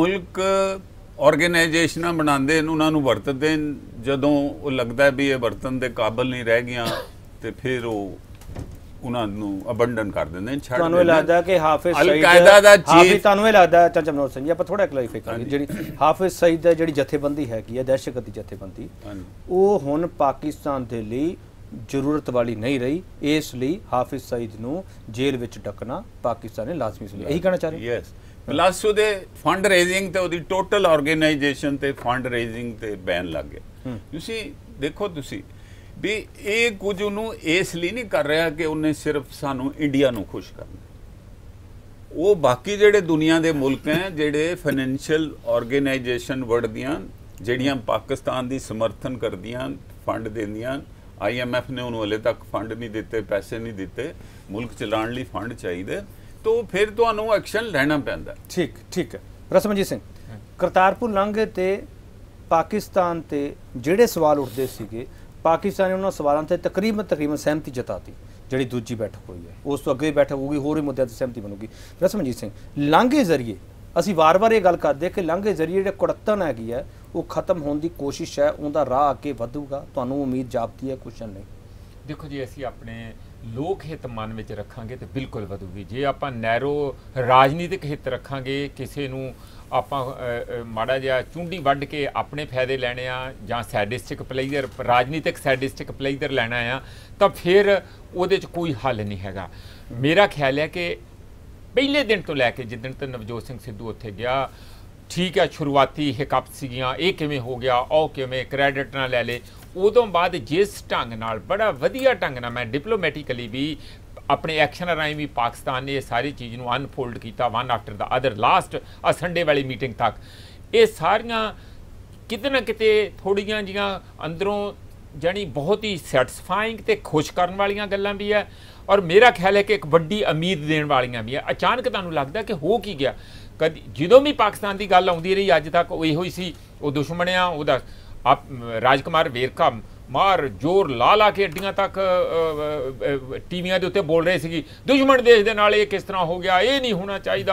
ਮੁਲਕ ਆਰਗੇਨਾਈਜੇਸ਼ਨਾਂ ਬਣਾਉਂਦੇ ਨੇ, ਉਹਨਾਂ ਨੂੰ ਵਰਤਦੇ ਨੇ, ਜਦੋਂ ਉਹ ਲੱਗਦਾ ਵੀ ਇਹ ਵਰਤਨ ਦੇ ਕਾਬਲ ਨਹੀਂ ਰਹਿ ਗਈਆਂ ਤੇ ਫਿਰ ਉਹ ਉਹਨਾਂ ਨੂੰ ਅਬੰਡਨ ਕਰ ਦਿੰਦੇ ਨੇ, ਛੱਡ ਦਿੰਦੇ ਨੇ। ਤੁਹਾਨੂੰ ਲੱਗਦਾ ਕਿ ਹਾਫਿਜ਼ ਸਈਦ ਅਲ-ਕਾਇਦਾ ਦਾ ਚੀਫ, ਤੁਹਾਨੂੰ ਇਹ ਲੱਗਦਾ ਚਾਚਾ ਮਨੋਜ ਸਿੰਘ ਜੀ ਆਪਾਂ ਥੋੜਾ ਕਲੈਰੀਫਾਈ ਕਰੀਏ, ਜਿਹੜੀ ਹਾਫਿਜ਼ ਸਈਦ ਦਾ ਜਿਹੜੀ ਜਥੇਬੰਦੀ ਹੈਗੀ ਹੈ ਦਹਿਸ਼ਤ ਦੀ ਜਥੇਬੰਦੀ, ਉਹ ਹੁਣ ਪਾਕਿਸਤਾਨ ਦੇ ਲਈ ਜ਼ਰੂਰਤ ਵਾਲੀ ਨਹੀਂ ਰਹੀ, ਇਸ ਲਈ ਹਾਫਿਜ਼ ਸਈਦ ਨੂੰ ਜੇਲ੍ਹ ਵਿੱਚ ਡੱਕਣਾ ਪਾਕਿਸਤਾਨ ਨੇ ਲਾਜ਼ਮੀ ਸਮਝਿਆ। ਇਹੀ ਕਹਿਣਾ ਚਾਹ ਰਹੇ ਹੋ? ਯੈਸ, ਪਲੱਸ ਉਹਦੇ ਫੰਡ ਰੇਜ਼ਿੰਗ ਤੇ ਉਹਦੀ ਟੋਟਲ ਆਰਗੇਨਾਈਜੇਸ਼ਨ ਤੇ ਫੰਡ ਰੇਜ਼ਿੰਗ ਤੇ ਬੈਨ ਲੱਗ ਗਿਆ। ਤੁਸੀਂ ਦੇਖੋ ਤੁਸੀਂ भी ये कुछ उन्होंने इसलिए नहीं कर रहा कि उन्हें सिर्फ सानू इंडिया नू खुश करना। वो बाकी जेडे दुनिया के मुल्क हैं जेडे फाइनेंशियल ऑर्गेनाइजेशन वर्ल्ड दियां जेड़ियां पाकिस्तान की समर्थन कर दियां, फंड देंदियां, IMF ने उन्होंने हले तक फंड नहीं दिते, पैसे नहीं दिते, मुल्क चलाने लई फंड चाहिए, तो फिर तुहानू एक्शन लेना पैंदा। ठीक ठीक है रसमजीत सिंह, करतारपुर लांघे ते पाकिस्तान ते जेडे सवाल उठदे सीगे पाकिस्तान ने उन्होंने सवालों से तकरीबन सहमति जताती, जी दूजी बैठक हुई है उस तो अगली बैठक होगी, होर भी मुद्दों से सहमति बनूगी। रसमजीत सिंह, लांघे जरिए असी वार बार ये गल करते कि लांघे जरिए जो कड़त्तन हैगी है वो खत्म होने की कोशिश है, उनका राह अगे वधूगा, तुहानूं उम्मीद जापती है कुछ नहीं? देखो जी, असी अपने लोग हित मन में रखा तो बिल्कुल वधूगी। जे आप नैरो राजनीतिक हित रखा किसी आप माड़ा जहा चुंडी वढ़ के अपने फायदे लैने आ सैडिस्टिक प्लेयर राजनीतिक सैडिस्टिक प्लेयर लैना आ तो फिर वो कोई हल नहीं हैगा। मेरा ख्याल है कि पहले दिन तो लैके जिदन तो नवजोत सिंह सिद्धू उत्थे गया ठीक है शुरुआती हिकअप सीगियां ये किवें हो गया और किवें क्रैडिट ना लै ले उदों बाद जिस ढंग नाल बड़ा वधिया ढंग नाल मैं डिप्लोमैटिकली भी अपने एक्शन राय भी पाकिस्तान ने सारी चीज़ को अनफोल्ड किया one after the other last आ संडे वाली मीटिंग तक ये सारियां किते ना किते थोड़ियां जियां अंदरों जानी बहुत ही सैटिस्फाइंग ते खुश करने वाली गल्लां भी है और मेरा ख्याल है कि एक बड़ी उम्मीद देने वाली भी है। अचानक तुहानूं लगदा कि हो की गया कद जो भी पाकिस्तान की गल आउंदी रही अज तक वो इहो ही सी वो दुश्मन आ उहदा आप राजकुमार वेरका मार जोर ला ला के अड्डियां तक टीवियां दे उत्ते बोल रहे सी दुश्मन देश दे नाल ये किस तरह हो गया ये नहीं होना चाहिए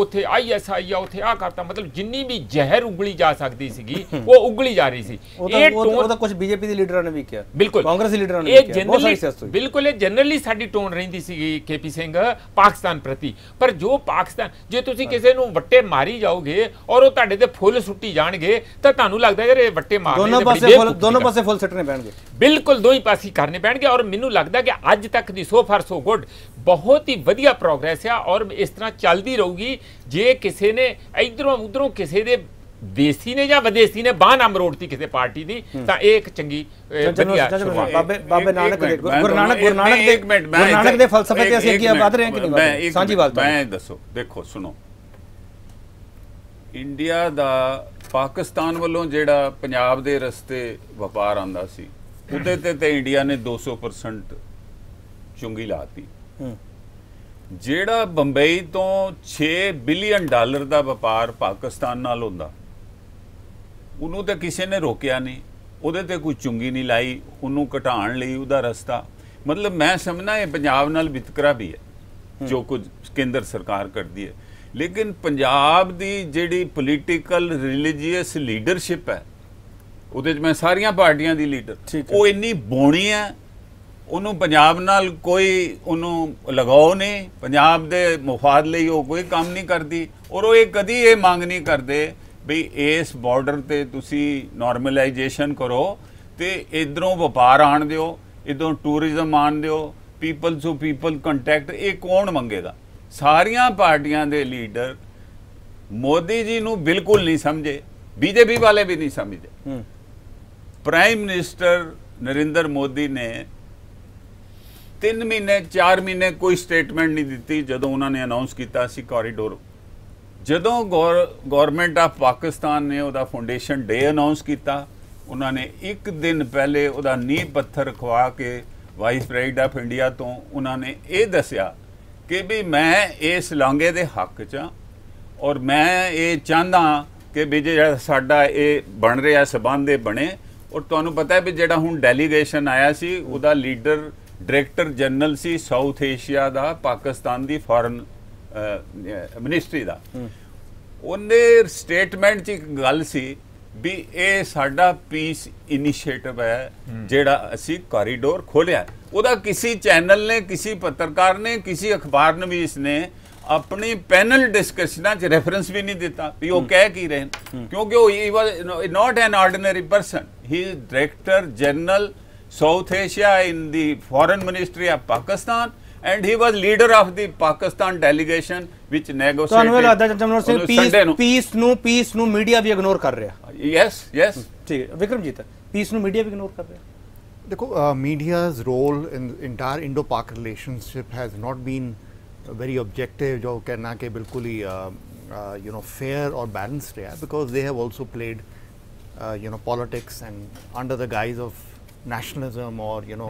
उत्थे ISI आ उत्थे आ करता मतलब जिन्नी भी जहर उगली जा सकती सी वो उगली जा रही सी। कुछ बीजेपी के लीडर ने भी किया बिल्कुल कांग्रेस के लीडर ने जनरली बिल्कुल जनरली साडी टोन रहिंदी सी KP सिंह पाकिस्तान प्रति पर जो पाकिस्तान जे तुसीं किसी नूं वट्टे मारी जाओगे और वो तुहाडे ते फुल सुट्टी जाणगे तो तुहानूं लगदा यार वट्टे मारने दोनों पासे फुल सट्टने पैणगे बिल्कुल दो ही पासी करने पैणगे। और मैनूं लगदा कि अज तक दी सो फार सो गुड बहुत ही वधिया प्रोग्रेस है और इस तरह चलती रहूगी। जे किसी ने इधरों उधरों किसी दे देसी ने या विदेशी ने बांह ना मरोड़ती किसी पार्टी दी तो ये एक चंगी शुरुआत। इंडिया दा पाकिस्तान वालों जिहड़ा पंजाब दे रस्ते व्यापार आंदा सी उहदे ते इंडिया ने 200% चुंगी लाती। जिहड़ा बंबई तो $6 बिलियन का व्यापार पाकिस्तान नाल हुंदा उहनूं ते किसी ने रोकिया नहीं उहदे ते कोई चुंगी नहीं लाई उहनूं घटाउण लई उहदा रस्ता मतलब मैं समझना ये पंजाब नाल वितकरा भी है जो कुछ केंद्र सरकार करती है। लेकिन पंजाब दी जिहड़ी पोलिटिकल रिलीजियस लीडरशिप है उहदे च मैं सारियां पार्टियां दी लीडर वो इन्नी बोणी है उन्हों पंजाब नाल कोई उन्हों लगाओ नहीं पंजाब दे मुफाद लई वो कोई काम नहीं करती और वो कदी ये मांग नहीं करते भी इस बॉर्डर ते तुसी नॉर्मलाइजेशन करो तो इधरों व्यापार आण दिओ इधरों टूरिज्म आण दिओ पीपल टू पीपल कंटैक्ट ये कौन मंगेगा। सारिया पार्टियां दे लीडर मोदी जी नू बिल्कुल नहीं समझे बीजेपी वाले भी नहीं समझे। प्राइम मिनिस्टर नरेंद्र मोदी ने 3 महीने 4 महीने कोई स्टेटमेंट नहीं दी जदों उन्होंने अनाउंस किया कॉरीडोर जदों गौरमेंट ऑफ पाकिस्तान ने उहदा फाउंडेशन डे अनाउंस किया उन्होंने एक दिन पहले उहदा नींह पत्थर रखवा के वाइस प्रेसिडेंट ऑफ इंडिया तो उन्होंने ये दसिया कि भी मैं इस लांघे दे हक च और मैं ये चाहता कि भी जो साडा ये बन रहा संबंध ये बने और तुहानू पता है भी जो हुण डेलीगेशन आया सी उहदा लीडर डायरेक्टर जनरल सी साउथ एशिया दा पाकिस्तान दी फॉरन मिनिस्ट्री दा उन्हें स्टेटमेंट च एक गल सी भी ये साडा पीस इनिशिएटिव है जेड़ा असी कॉरीडोर खोलिया उहदा किसी चैनल ने किसी पत्रकार ने किसी अखबार नवीस ने अपनी पैनल डिस्कशनां च रेफरेंस भी नहीं दिता भी वो कह की रहे क्योंकि he was not an ordinary person he is director general south Asia in the foreign ministry of Pakistan and he was leader of the Pakistan delegation which negotiated on Sunday peace nu media bhi ignore kar raha yes theek hai Vikramjeet peace nu media bhi ignore kar raha dekho media's role in entire Indo-Pak relationship has not been very objective jo kehna ke bilkul hi you know fair or balanced raha because they have also played you know politics and under the guise of nationalism और you know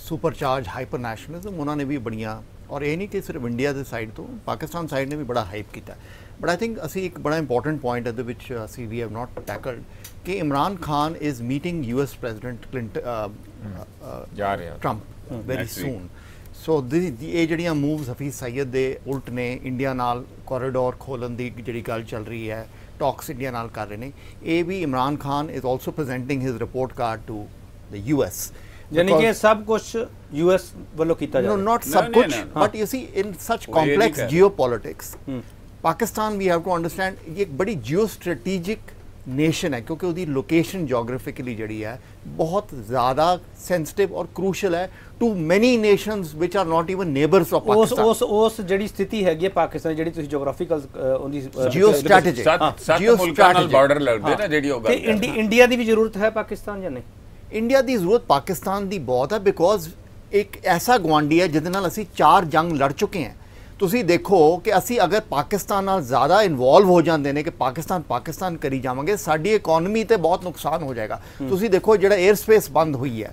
supercharge hyper nationalism उन्होंने भी बढ़िया और यही नहीं कि सिर्फ इंडिया की साइड तो पाकिस्तान साइड ने भी बड़ा हाइप किया। बट आई थिंक असी एक बड़ा इंपॉर्टेंट पॉइंट है विच असी वी हैव नॉट टैकल्ड कि Imran Khan is meeting US president Trump very soon so ये जड़ियाँ मूव्स हफीज सैयद के उल्ट ने इंडिया नाल कॉरीडोर खोलन की जी गल चल रही है टॉक्स इंडिया नाल कर रहे हैं ये भी Imran Khan is also presenting his report card to the US यानी कि सब कुछ यूएस वालों किया जा रहा है। नॉट सब कुछ, but you see in such complex geopolitics Pakistan we have to understand ये एक बड़ी जियो स्ट्रेटेजिक नेशन है, क्योंकि उसकी लोकेशन जोग्राफिकली जड़ी है बहुत ज़्यादा सेंसिटिव और क्रूशल है to many nations which are not even neighbours of Pakistan. उस जड़ी स्थिति है ये पाकिस्तान जड़ी तुसी geographical geo strategic geo strategic border लगदे ना जड़ी होगा। ते इंडिया दी भी जरूरत है पाकिस्तान या नहीं? इंडिया दी जरूरत पाकिस्तान दी बहुत है, बिकॉज एक ऐसा गुआंडी है जिहदे नाल असीं 4 जंग लड़ चुके हैं। तुसी देखो कि असी अगर पाकिस्तान नाल ज़्यादा इन्वॉल्व हो जाते हैं कि पाकिस्तान पाकिस्तान करी जावांगे साडी इकोनॉमी ते बहुत नुकसान हो जाएगा। तुसी देखो जिहड़ा एयर स्पेस बंद हुई है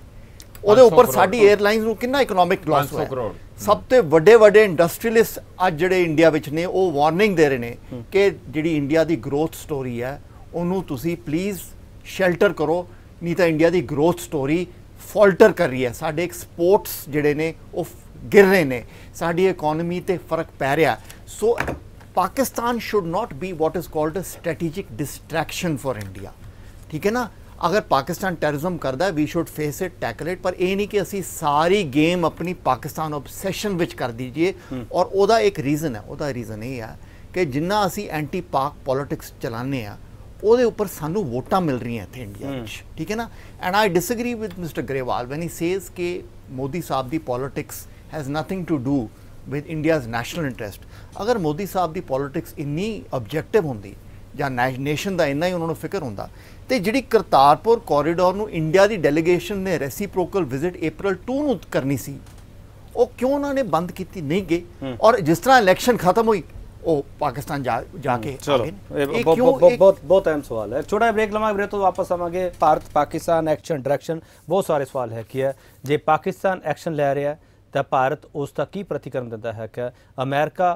उहदे उपर साडी एयरलाइंस नूं कितना इकोनॉमिक लॉस होया। सब तो वड्डे वड्डे इंडस्ट्रियलिस्ट अज जिहड़े इंडिया विच ने वो वार्निंग दे रहे हैं कि जिहड़ी इंडिया की ग्रोथ स्टोरी है उहनूं तुसी प्लीज़ शेल्टर करो, नहीं तो इंडिया की ग्रोथ स्टोरी फॉल्टर कर रही है। साडे एक्सपोर्ट्स जिहड़े ने वो गिर रहे हैं, साड़ी इकोनॉमी ते फर्क पै रहा। So Pakistan should not be what is called a strategic distraction for India, ठीक है ना। अगर पाकिस्तान टेररिज्म करता है we should face it, tackle it, पर यह नहीं कि असी सारी गेम अपनी पाकिस्तान ऑब्सैशन विच कर दीजिए। और वह एक रीज़न है, वह रीज़न ये है कि जिन्ना असी एंटी पाक पॉलिटिक्स चलाने हैं उसके ऊपर सानू वोटां मिल रही हैं इतने इंडिया में, ठीक है ना। And I disagree with mister Grewal when he says के मोदी साहब की politics has nothing to do with India's national interest. अगर मोदी साहब की पॉलिटिक्स इन्नी ऑब्जेक्टिव होंगी या नेशन का इन्ना ही उन्होंने फिक्र होंदा तो जी करतारपुर कॉरीडोर में इंडिया की डेलीगेशन ने रेसिप्रोकल विजिट April 2 में करनी सी, वो क्यों उन्होंने बंद की नहीं गई? और जिस तरह इलेक्शन खत्म हुई वो पाकिस्तान जाके बहुत अहम सवाल है। छोटा ब्रेक लवांगे, ब्रेक तो वापस आवांगे। भारत पाकिस्तान एक्शन डायरेक्शन बहुत सारे सवाल है कि है जे पाकिस्तान एक्शन लै रहा है तो भारत उसका की प्रतिक्रम दिता है कि अमेरिका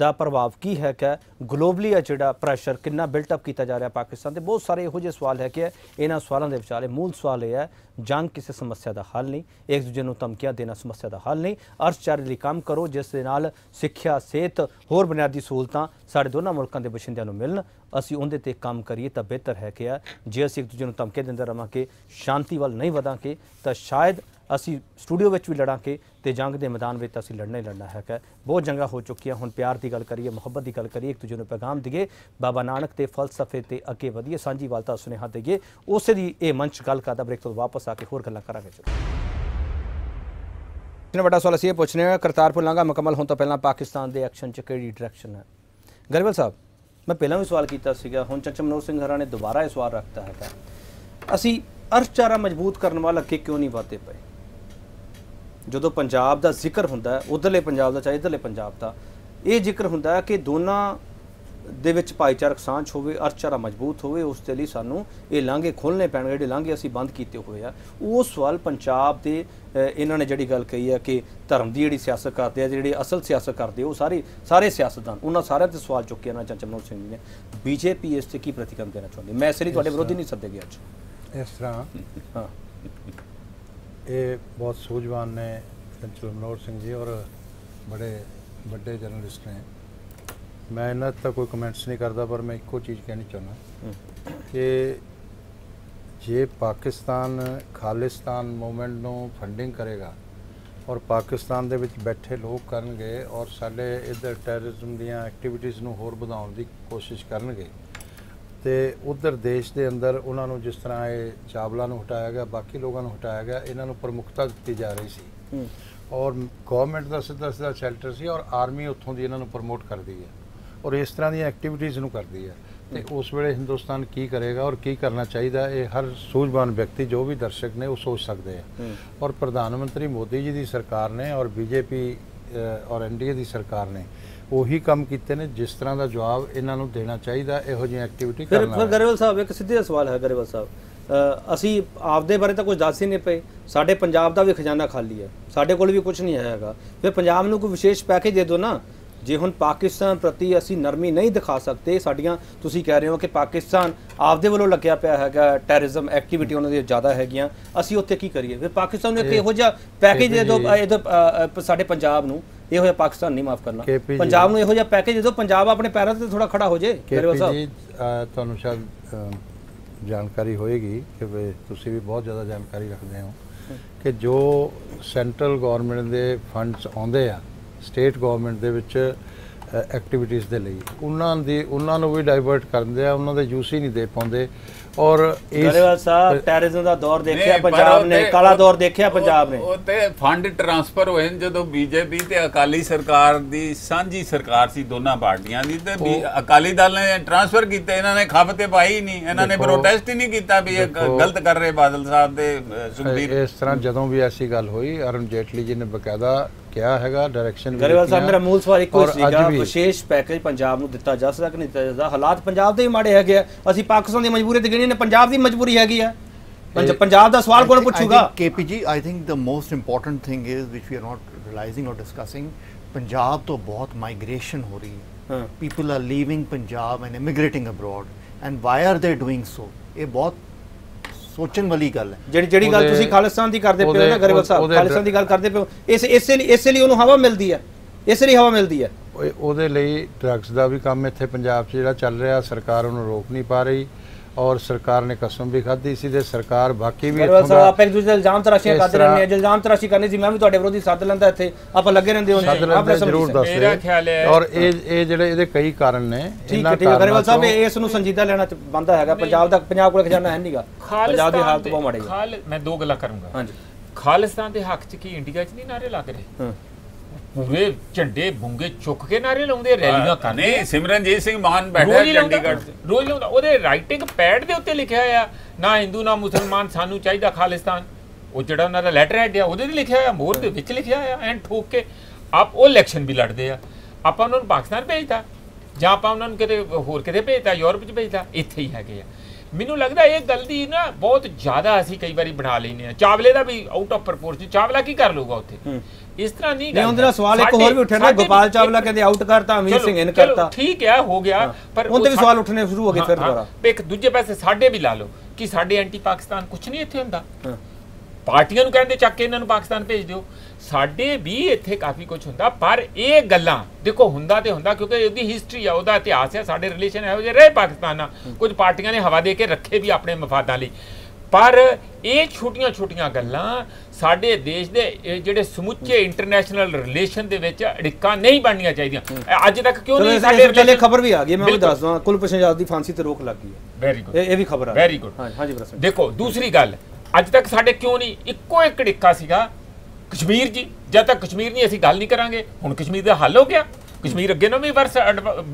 का प्रभाव की है कि ग्लोबली है जोड़ा प्रैशर कि बिल्टअप किया जा रहा है पाकिस्तान से। बहुत सारे यहोजे सवाल है कि इन्होंने सवालों के विचाले मूल सवाल यह है जंग किसी समस्या का हल नहीं, एक दूजे को धमकियां देना समस्या का हल नहीं। अर्थचारे काम करो जिस सिक्ख्या सेहत होर बुनियादी सहूलतां साढ़े दोनों मुल्कों के बशिंदियां मिलन, असी उनके ते काम करिए तो बेहतर है कि जे असी एक दूजे को धमकियां देंदे रहांगे शांति वाल नहीं वधांगे तो शायद असी स्टूडियो भी लड़ांगे तो जंग के मैदान में असी लड़ना ही लड़ना है। बहुत जंगा हो चुकी हैं, हुण प्यार की गल करिए, मुहब्बत की गल करिए, एक दूजे को पैगाम दीए, बाबा नानक के फलसफे से अगे वधीए, सांझीवालता सुनेहा दईए, उस मंच गल करता। ब्रेक तो वापस आके होर गल्लां करांगे। बड़ा सवाल असीं पुछने करतारपुर लांघा मुकम्मल होने तो पहला पाकिस्तान के एक्शन च किहड़ी डायरेक्शन है? ग्रेवाल साहब मैं पहला भी सवाल किया सीगा, हुण चंचल मनोहर सिंह हरां ने दोबारा यह सवाल रखता है असी अर्थचारा मजबूत करने वाल अगे क्यों नहीं वधदे पए? जो पंजाब का जिक्र होंदा उधरले पंजाब का चाहे इधरले पंजाब का यह जिक्र होंदा कि दोनों दे विच भाईचारक सांझ होवे, अर्थचारा मजबूत होवे, उसके लिए सानू ये लांघे खोलने पैणगे जिहड़े लांघे असी बंद किए हुए आ। उस सवाल पंजाब के इन्होंने जी गल कही है कि धर्म की जी सियासत करते हैं, जी असल सियासत करते वो सारे सियासतदान उन्होंने सारे तो सवाल चुके हैं चंचल मनोहर सिंह जी ने। बीजेपी इससे की प्रतिक्रम देना चाहती? मैं इस लिए विरोधी नहीं सदे गया अच्छ इस तरह। हाँ ये बहुत सूझवान ने चंचल मनोहर सिंह जी और बड़े बड़े जर्नलिस्ट ने। मैं इन्हां तक कोई कमेंट्स नहीं करता, पर मैं एको चीज़ कहनी चाहता कि जे पाकिस्तान खालिस्तान मूवमेंट नूं फंडिंग करेगा और पाकिस्तान दे विच बैठे लोग करनगे और साडे इधर टैररिज्म दीआं एक्टिविटीज़ नूं होर वधाउण दी कोशिश करनगे ते उधर देश दे अंदर उन्हां नूं जिस तरह ये चावला नूं हटाया गया, बाकी लोगों नूं हटाया गया, इन्हां नूं प्रमुखता दित्ती जा रही सी और गवर्नमेंट दा सिद्धा शेल्टर सी और आर्मी उत्थों दी इन्हां नूं प्रमोट करदी है और इस तरह एक्टिविटीज़ नूं करती है। तो उस वेले हिंदुस्तान की करेगा और की करना चाहिए ये हर सूझवान व्यक्ति जो भी दर्शक ने वो सोच सकते हैं। और प्रधानमंत्री मोदी जी की सरकार ने और बीजेपी और NDA की सरकार ने ਉਹੀ ਕੰਮ ਕੀਤੇ ਨੇ ਜਿਸ ਤਰ੍ਹਾਂ ਦਾ ਜਵਾਬ ਇਹਨਾਂ ਨੂੰ ਦੇਣਾ ਚਾਹੀਦਾ ਇਹੋ ਜਿਹੀ ਐਕਟੀਵਿਟੀ ਕਰਨਾ। ਫਿਰ ਗਰੇਵਾਲ ਸਾਹਿਬ ਇੱਕ ਸਿੱਧਾ ਸਵਾਲ ਹੈ, ਗਰੇਵਾਲ ਸਾਹਿਬ ਅਸੀਂ ਆਪਦੇ ਬਾਰੇ ਤਾਂ ਕੁਝ ਦੱਸ ਹੀ ਨਹੀਂ ਪਏ, ਸਾਡੇ ਪੰਜਾਬ ਦਾ ਵੀ ਖਜ਼ਾਨਾ ਖਾਲੀ ਹੈ, ਸਾਡੇ ਕੋਲ ਵੀ ਕੁਝ ਨਹੀਂ ਹੈਗਾ, ਫਿਰ ਪੰਜਾਬ ਨੂੰ ਕੋਈ ਵਿਸ਼ੇਸ਼ ਪੈਕੇਜ ਦੇ ਦਿਓ ਨਾ। जे हुण पाकिस्तान प्रति असी नरमी नहीं दिखा सकते, साड़ियाँ तुसी कह रहे हो कि पाकिस्तान आपदे वालों लग्या पिया हैगा टैररिज्म एक्टिविटी उन्होंने ज़्यादा हैगियां, असी उत्थे की करिए? फिर पाकिस्तान ने इहो जिहा पैकेज दे दो साडे पंजाब नूं, इहो जिहा पाकिस्तान नहीं माफ करना, पंजाब नूं इहो जिहा पैकेज दे दो पंजाब अपने पैरां ते थोड़ा खड़ा हो जाए। तुहानूं शायद जानकारी होएगी कि तुसी भी बहुत ज़्यादा जानकारी रखदे हो कि जो सेंट्रल गौरमेंट के फंड्स आते हैं स्टेट गौरमेंट के एक्टिविटीज़ के लिए उन्होंने भी डाइवर्ट करते हैं, उन्होंने यूज ही नहीं दे पाते। और गरेवाल साहब टेररिज्म का दौर देखा पंजाब ने, काला दौर देखा पंजाब ने, फंड ट्रांसफर होए जो बीजेपी ते अकाली सरकार दी सांझी सरकार सी दोनों पार्टियां दी ते अकाली दल ने ट्रांसफर कीते, इन्होंने खपते पाई नहीं, इन्होंने प्रोटेस्ट ही नहीं किया भी गलत कर रहे बादल साहब ते सुखबीर। इस तरह जदों भी ऐसी गल हुई अरुण जेटली जी ने बकायदा क्या हैगा डायरेक्शन। गरेवाल साहब मेरा मूल सवाल एक होगा, विशेष पैकेज पंजाब नूं दिता जा सकदा कि नहीं दिता जाता? हालात पंजाब दे ही माड़े हैगे, असीं पाकिस्तान दी मजबूरी ते गिणी ने, पंजाब दी मजबूरी हैगी है, पंजाब दा सवाल कौन पूछूगा? KPG I think the most important thing is which we are not realising और डिस्कसिंग, पंजाब तो बहुत माइग्रेशन हो रही है, people are leaving Punjab and immigrating abroad and why are they doing so. ये बहुत सोचण वाली गल है। जिहड़ी जिहड़ी गल तुसीं खालिस्तान दी करदे पिओ ना गरेवाल साहब, खालिस्तान दी गल करदे पिओ, इसे लिए उहनूं हवा मिलदी है, इस लिए हवा मिलती है। ਉਹਦੇ ਲਈ ਡਰੱਗਸ ਦਾ ਵੀ ਕੰਮ ਇੱਥੇ ਪੰਜਾਬ 'ਚ ਜਿਹੜਾ ਚੱਲ ਰਿਹਾ, ਸਰਕਾਰ ਉਹਨੂੰ ਰੋਕ ਨਹੀਂ ਪਾ ਰਹੀ ਔਰ ਸਰਕਾਰ ਨੇ ਕਸਮ ਵੀ ਖਾਧੀ ਸੀ ਤੇ ਸਰਕਾਰ ਬਾਕੀ ਵੀ ਆਪਾਂ ਇੱਕ ਦੂਜੇ ਦੇ ਇਲਜ਼ਾਮ ਤਰਾਸ਼ੀਆਂ ਕਰਦੇ ਰਹਿੰਦੇ ਆ। ਇਲਜ਼ਾਮ ਤਰਾਸ਼ੀ ਕਰਨੀ ਸੀ, ਮੈਂ ਵੀ ਤੁਹਾਡੇ ਵਿਰੋਧੀ ਸੱਦ ਲੈਂਦਾ ਇੱਥੇ, ਆਪਾਂ ਲੱਗੇ ਰਹਿੰਦੇ ਹੋ ਆਪਣੇ ਜ਼ਰੂਰ ਦੱਸ ਰਹੇ। ਔਰ ਇਹ ਜਿਹੜੇ ਇਹਦੇ ਕਈ ਕਾਰਨ ਨੇ। ਠੀਕ ਹੈ ਗਰੇਵਾਲ ਸਾਹਿਬ, ਇਸ ਨੂੰ ਸੰਜੀਦਾ ਲੈਣਾ ਬੰਦਾ ਹੈਗਾ, ਪੰਜਾਬ ਦਾ ਪੰਜਾਬ ਕੋਲ ਖਜ਼ਾਨਾ ਹੈ ਨਹੀਂਗਾ, ਪੰਜਾਬ ਦੀ ਹਾਲਤ ਬਹੁਤ ਮਾੜੀ ਹੈ। ਮੈਂ ਦੋ ਗੱਲਾਂ ਕਰੂੰਗਾ, ਹਾਂਜੀ ਖਾਲਿਸਤਾਨ ਦੇ ਹੱਕ 'ਚ ਕੀ ਇੰਡੀਆ 'ਚ ਨਹੀਂ ਨਾਰੇ ਲੱਗ ਰਹੇ? पूरे झंडे बुंगे चुक के नारे लाउंदे, रैलियां करने। सिमरनजीत सिंह मान बैठा चंडीगढ़ रोज लाउंदा, ओदे राइटिंग पैड दे उत्ते लिखिया होया ना हिंदू ना मुसलमान, सानू चाहिदा खालिस्तान। ओ जेड़ा उन्हां दा लैटर हैड आ ओदे ते लिखिया होया, मोहर दे विच लिखिया होया, एंड ठोक के आप ओ इलेक्शन भी लड़दे आ। आपां उन्हां नूं पाकिस्तान भेजदा जां आपां उन्हां नूं किते होर किते भेजदा, यूरोप च भेजदा, इत्थे ही हैगे आ। मैनूं लगदा इह गल दी ना बहुत ज़्यादा असीं कई वारी बना लैंदे आ। चावले दा भी आउट ऑफ प्रोपोर्शन, चावला की कर लूगा उत्थे, इस तरह नहीं। उनका सवाल एक होर भी उठना, गोपाल चावला कहते आउट करता, अमीर सिंह इन करता, ठीक है हो गया, पर उनके भी सवाल उठने शुरू हो गए फिर दोबारा। एक दूजे पासे साडे भी ला लो कि साडे एंटी पाकिस्तान कुछ नहीं इत्थे हुंदा, पार्टियां नूं कहंदे चक के इन्हां नूं पाकिस्तान भेज दिओ, साडे भी इत्थे काफ़ी कुछ हुंदा। पर ये गल्लां देखो हुंदा ते हुंदा, क्योंकि इहदी हिस्टरी आ, उहदा इतिहास है, साडे रिलेशन है जे रहे पाकिस्तान नाल, कुछ पार्टियां ने हवा दे के रखे भी अपने मफादां लई। पर ये छोटिया छोटिया गल्लां साडे देश दे जिहड़े समुचे इंटरनेशनल रिलेशन दे विच अड़िक्का नहीं बननियां चाहिदियां। अज तक क्यों नहीं साडे रिलेशन? खबर भी आ गई, मैं दस दां, कुलभूषण आज़ाद दी फांसी ते रोक लग गई है, वेरी गुड, ये भी खबर आ, वेरी गुड। हां जी प्रश्न देखो, दूसरी गल अज तक साडे क्यों नहीं इक्को एक अड़िक्का सीगा कश्मीर जी, जद तक कश्मीर नहीं असीं गल नहीं करांगे। हुण कश्मीर दा हल हो गया, कश्मीर अगे ना भी वर्स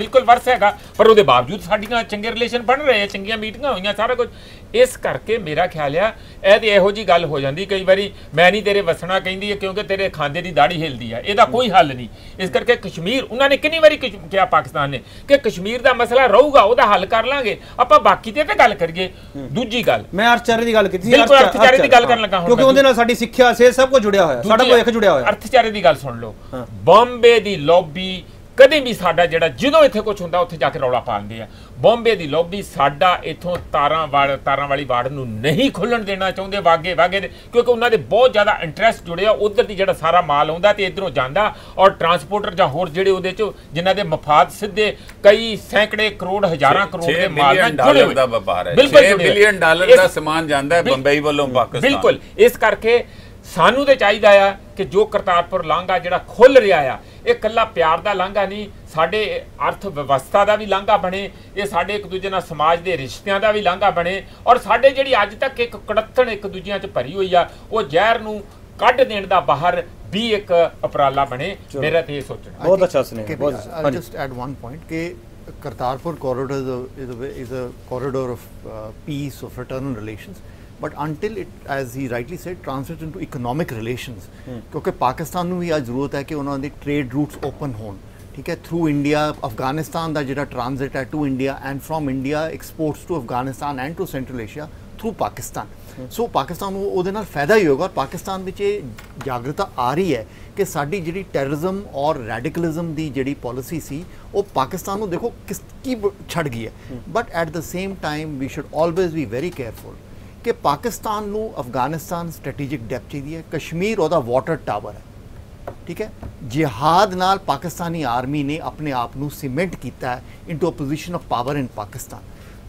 बिल्कुल वर्स हैगा, पर उसके बावजूद साढ़ियाँ चंगे रिलेशन बन रहे हैं, चंगिया मीटिंगां हुई, सारा कुछ। इस करके मेरा ख्याल है यह जी गल हो जाती कई बारी, मैं नहीं तेरे वसना कहती है क्योंकि तेरे खांदे की दाढ़ी हिलती है, यदा कोई हल नहीं। इस करके कश्मीर उन्होंने कितनी बारी कहा पाकिस्तान ने कि कश्मीर का मसला रहूगा, वह हल कर लाँगे, आप बाकी तो गल करिए। दूजी गल मैं अर्थचारे की गल की, बिल्कुल अर्थचारे की गल कर लगा, क्योंकि उन्होंने सिक्ख्या से सब कुछ जुड़िया होया, सारा भविख जुड़िया होया। अर्थचारे की गल सुन लो, बॉम्बे की लॉबी कदे भी साडा जिहड़ा जिदों इत्थे कुछ हुंदा उत्थे जाके रौला पाउंदे आ। बॉम्बे दी लॉबी साडा इत्थों तारां वाली वाड़ नूं नहीं खुल्लण देना चाहुंदे, वागे वागे दे, क्योंकि उन्हां दे बहुत ज़्यादा इंटरस्ट जुड़े आ। उधर दी जिहड़ा सारा माल आउंदा ते इधरों जांदा, और ट्रांसपोर्टर जां होर जिहड़े उहदे चों जिन्हां दे मफाद सिद्धे कई सैकड़े करोड़ हज़ारां करोड़ दे माल नाल जुड़े होए दा व्यापार है। बिल्कुल $1 बिलियन दा सामान जांदा है बंबई वल्लों पाकिस्तान। बिल्कुल, इस करके सानूं ते चाहीदा आ कि जो करतारपुर लांघा जिहड़ा खुल रिहा आ, ਇਹ ਕੱਲਾ ਪਿਆਰ ਦਾ ਲਾਂਘਾ ਨਹੀਂ, ਸਾਡੇ ਅਰਥ ਵਿਵਸਥਾ ਦਾ ਵੀ ਲਾਂਘਾ ਬਣੇ, ਇਹ ਸਾਡੇ ਇੱਕ ਦੂਜੇ ਨਾਲ ਸਮਾਜ ਦੇ ਰਿਸ਼ਤਿਆਂ ਦਾ ਵੀ ਲਾਂਘਾ ਬਣੇ, ਔਰ ਸਾਡੇ ਜਿਹੜੀ ਅੱਜ ਤੱਕ ਇੱਕ ਕੜੱਤਣ ਇੱਕ ਦੂਜਿਆਂ 'ਚ ਭਰੀ ਹੋਈ ਆ, ਉਹ ਜ਼ਹਿਰ ਨੂੰ ਕੱਢ ਦੇਣ ਦਾ ਬਾਹਰ ਵੀ ਇੱਕ ਉਪਰਾਲਾ ਬਣੇ। ਮੇਰਾ ਤੇ ਇਹ ਸੋਚਣਾ ਬਹੁਤ ਅੱਛਾ ਸੁਨੇਹਾ, ਬਹੁਤ ਅੱਛਾ। ਜਸਟ ਐਡ ਵਨ ਪੁਆਇੰਟ ਕਿ Kartarpur corridor is a corridor of peace of fraternal relations, but until it, as he rightly said, translates into economic relations, kyunki Pakistan nu vi aaj zarurat hai ki unna de trade routes open hon, theek hai, through India, Afghanistan da jehda transit hai to India, and from India exports to Afghanistan and to Central Asia through Pakistan, so Pakistan nu ode nal fayda hi hoga। Aur Pakistan vich eh jagrata aa rahi hai ਕਿ ਸਾਡੀ ਜਿਹੜੀ ਟੈਰਰਿਜ਼ਮ ਔਰ ਰੈਡੀਕਲਿਜ਼ਮ ਦੀ ਜਿਹੜੀ ਪਾਲਿਸੀ ਸੀ ਉਹ ਪਾਕਿਸਤਾਨ ਨੂੰ ਦੇਖੋ ਕਿਸ ਕੀ ਛੱਡ ਗਈ ਹੈ। But at the same time we should always be very careful कि पाकिस्तान नू अफगानिस्तान स्ट्रैटेजिक डेप्थ चाहिए है, कश्मीर और वाटर टावर है, ठीक है। जिहाद नाल पाकिस्तानी आर्मी ने अपने आप नू सीमेंट किया है into a position of power in Pakistan.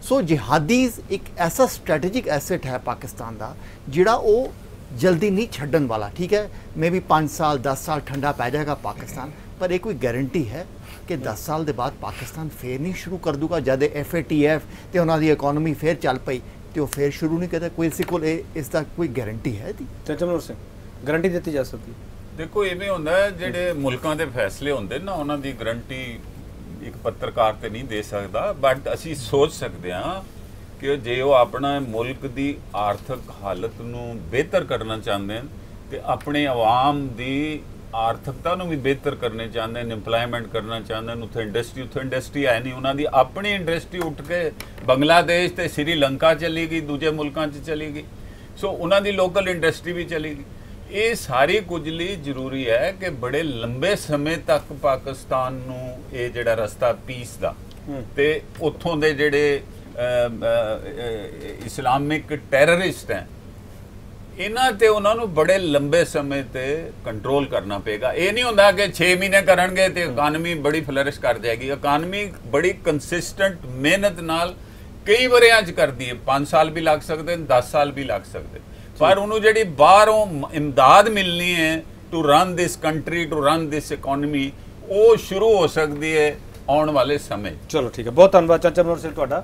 So jihadis एक ऐसा स्ट्रैटेजिक एसेट है पाकिस्तान का, जिहड़ा जल्दी नहीं छड़न वाला, ठीक है, मे भी 5 साल 10 साल ठंडा पै जाएगा पाकिस्तान, पर एक कोई गारंटी है कि 10 साल के बाद पाकिस्तान फिर नहीं शुरू कर दूगा। जब FATF तो उन्होंने इकोनॉमी फिर चल पई तो फिर शुरू नहीं करता, कोई इसी को इसका कोई गारंटी है? चाचा मनोहर सिंह, गारंटी दी जा सकती? देखो इवें होंदा जिहड़े मुल्कां दे फैसले होंदे ना उन्हां दी गारंटी एक पत्रकार तो नहीं दे सकता, बट असी सोच सकते हाँ कि जे वो अपना मुल्क की आर्थिक हालत नूं बेहतर करना चाहते हैं तो अपने आवाम की आर्थिकता भी बेहतर करने चाहते हैं, इंपलायमेंट करना चाहते हैं, उत्थे इंडस्ट्री है नहीं, उन्होंने अपनी इंडस्ट्री उठ के बांग्लादेश तो श्रीलंका चली गई, दूजे मुल्कों चली गई, सो उन्होंने लोकल इंडस्ट्री भी चली गई। ये सारी कुछ लिए जरूरी है कि बड़े लंबे समय तक पाकिस्तान नूं ये जिहड़ा रस्ता पीस दा ते उत्थों दे जिहड़े इस्लामिक टैररिस्ट हैं इन्हां ते उन्होंने बड़े लंबे समय ते कंट्रोल करना पेगा। ये नहीं होंदा कि 6 महीने करनगे ते इकानमी बड़ी फ्लरिश कर जाएगी, इकानमी बड़ी कंसिस्टेंट मेहनत नाल कई वरियां च करदी है, 5 साल भी लग सकते हैं, 10 साल भी लग सकते हैं, पर उन्होंने जिहड़ी बाहरों इमदाद मिलनी है to run this country, to run this economy, वो शुरू हो सकती है आने वाले समय। चलो ठीक है, बहुत धन्यवाद चाचा मनोहर सिंह तुहाडा,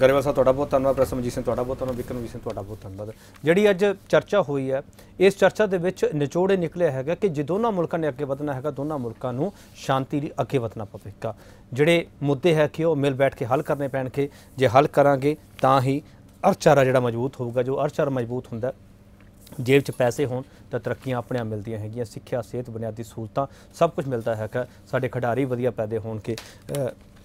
गरेवाल साहब तुहाडा बहुत धन्यवाद, प्रोफेसर मनजीत सिंह तुहाडा बहुत धन्यवाद, विक्रमजीत सिंह तुहाडा बहुत धन्यवाद। जिहड़ी अज चर्चा हुई है इस चर्चा दे विच निचोड़े निकलिया हैगा कि जे दोनों मुल्कां ने अगे वधना हैगा, दोनों मुल्कां नूं शांति लई अगे वधना पवेगा। जिहड़े मुद्दे है कि वह मिल बैठ के हल करने पैणगे, जे हल करांगे तां ही अर्थचारा जिहड़ा मजबूत होगा, जो अर्थचारा मजबूत हुंदा जेब च पैसे होण तां तरक्कियां अपने आप मिलदियां हैगियां, सिक्ख्या सेहत बुनियादी सहूलतां सब कुछ मिलता हैगा, साडे खिडारी वधिया पैदे होण के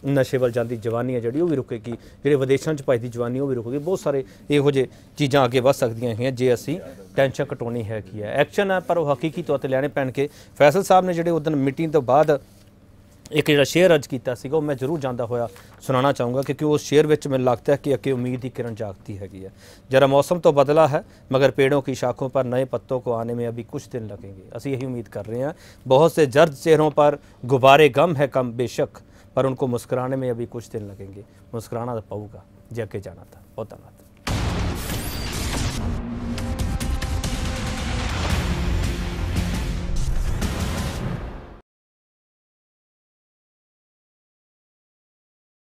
नशे वल जांदी जवानी है जिहड़ी वो भी रुकेगी, जिहड़े विदेशों च भजदी जवानी वो भी रुकेगी, बहुत सारे इहो जे चीज़ां अगे वध सकदियां हैं जे असीं टेंशन घटाउणी हैगी है। एक्शन है पर वो हकीकी तौर ते लैणे पैणगे। फैसल साहब ने जिहड़े उदन मीटिंग तो बाद एक जो शेयर अर्ज किया मैं जरूर जाता होया सुनाना चाहूँगा क्योंकि उस शेयर में मैंने लगता है कि अके उम्मीद की किरण जागती हैगी है। जरा मौसम तो बदला है मगर पेड़ों की शाखों पर नए पत्तों को आने में अभी कुछ दिन लगेंगे, असी यही उम्मीद कर रहे हैं। बहुत से जर्द चेहरों पर गुब्बारे गम है कम बेशक, पर उनको मुस्कुराने में अभी कुछ दिन लगेंगे, मुस्कुराना तो पाऊगा जे अके जाना था। बहुत धन्यवाद।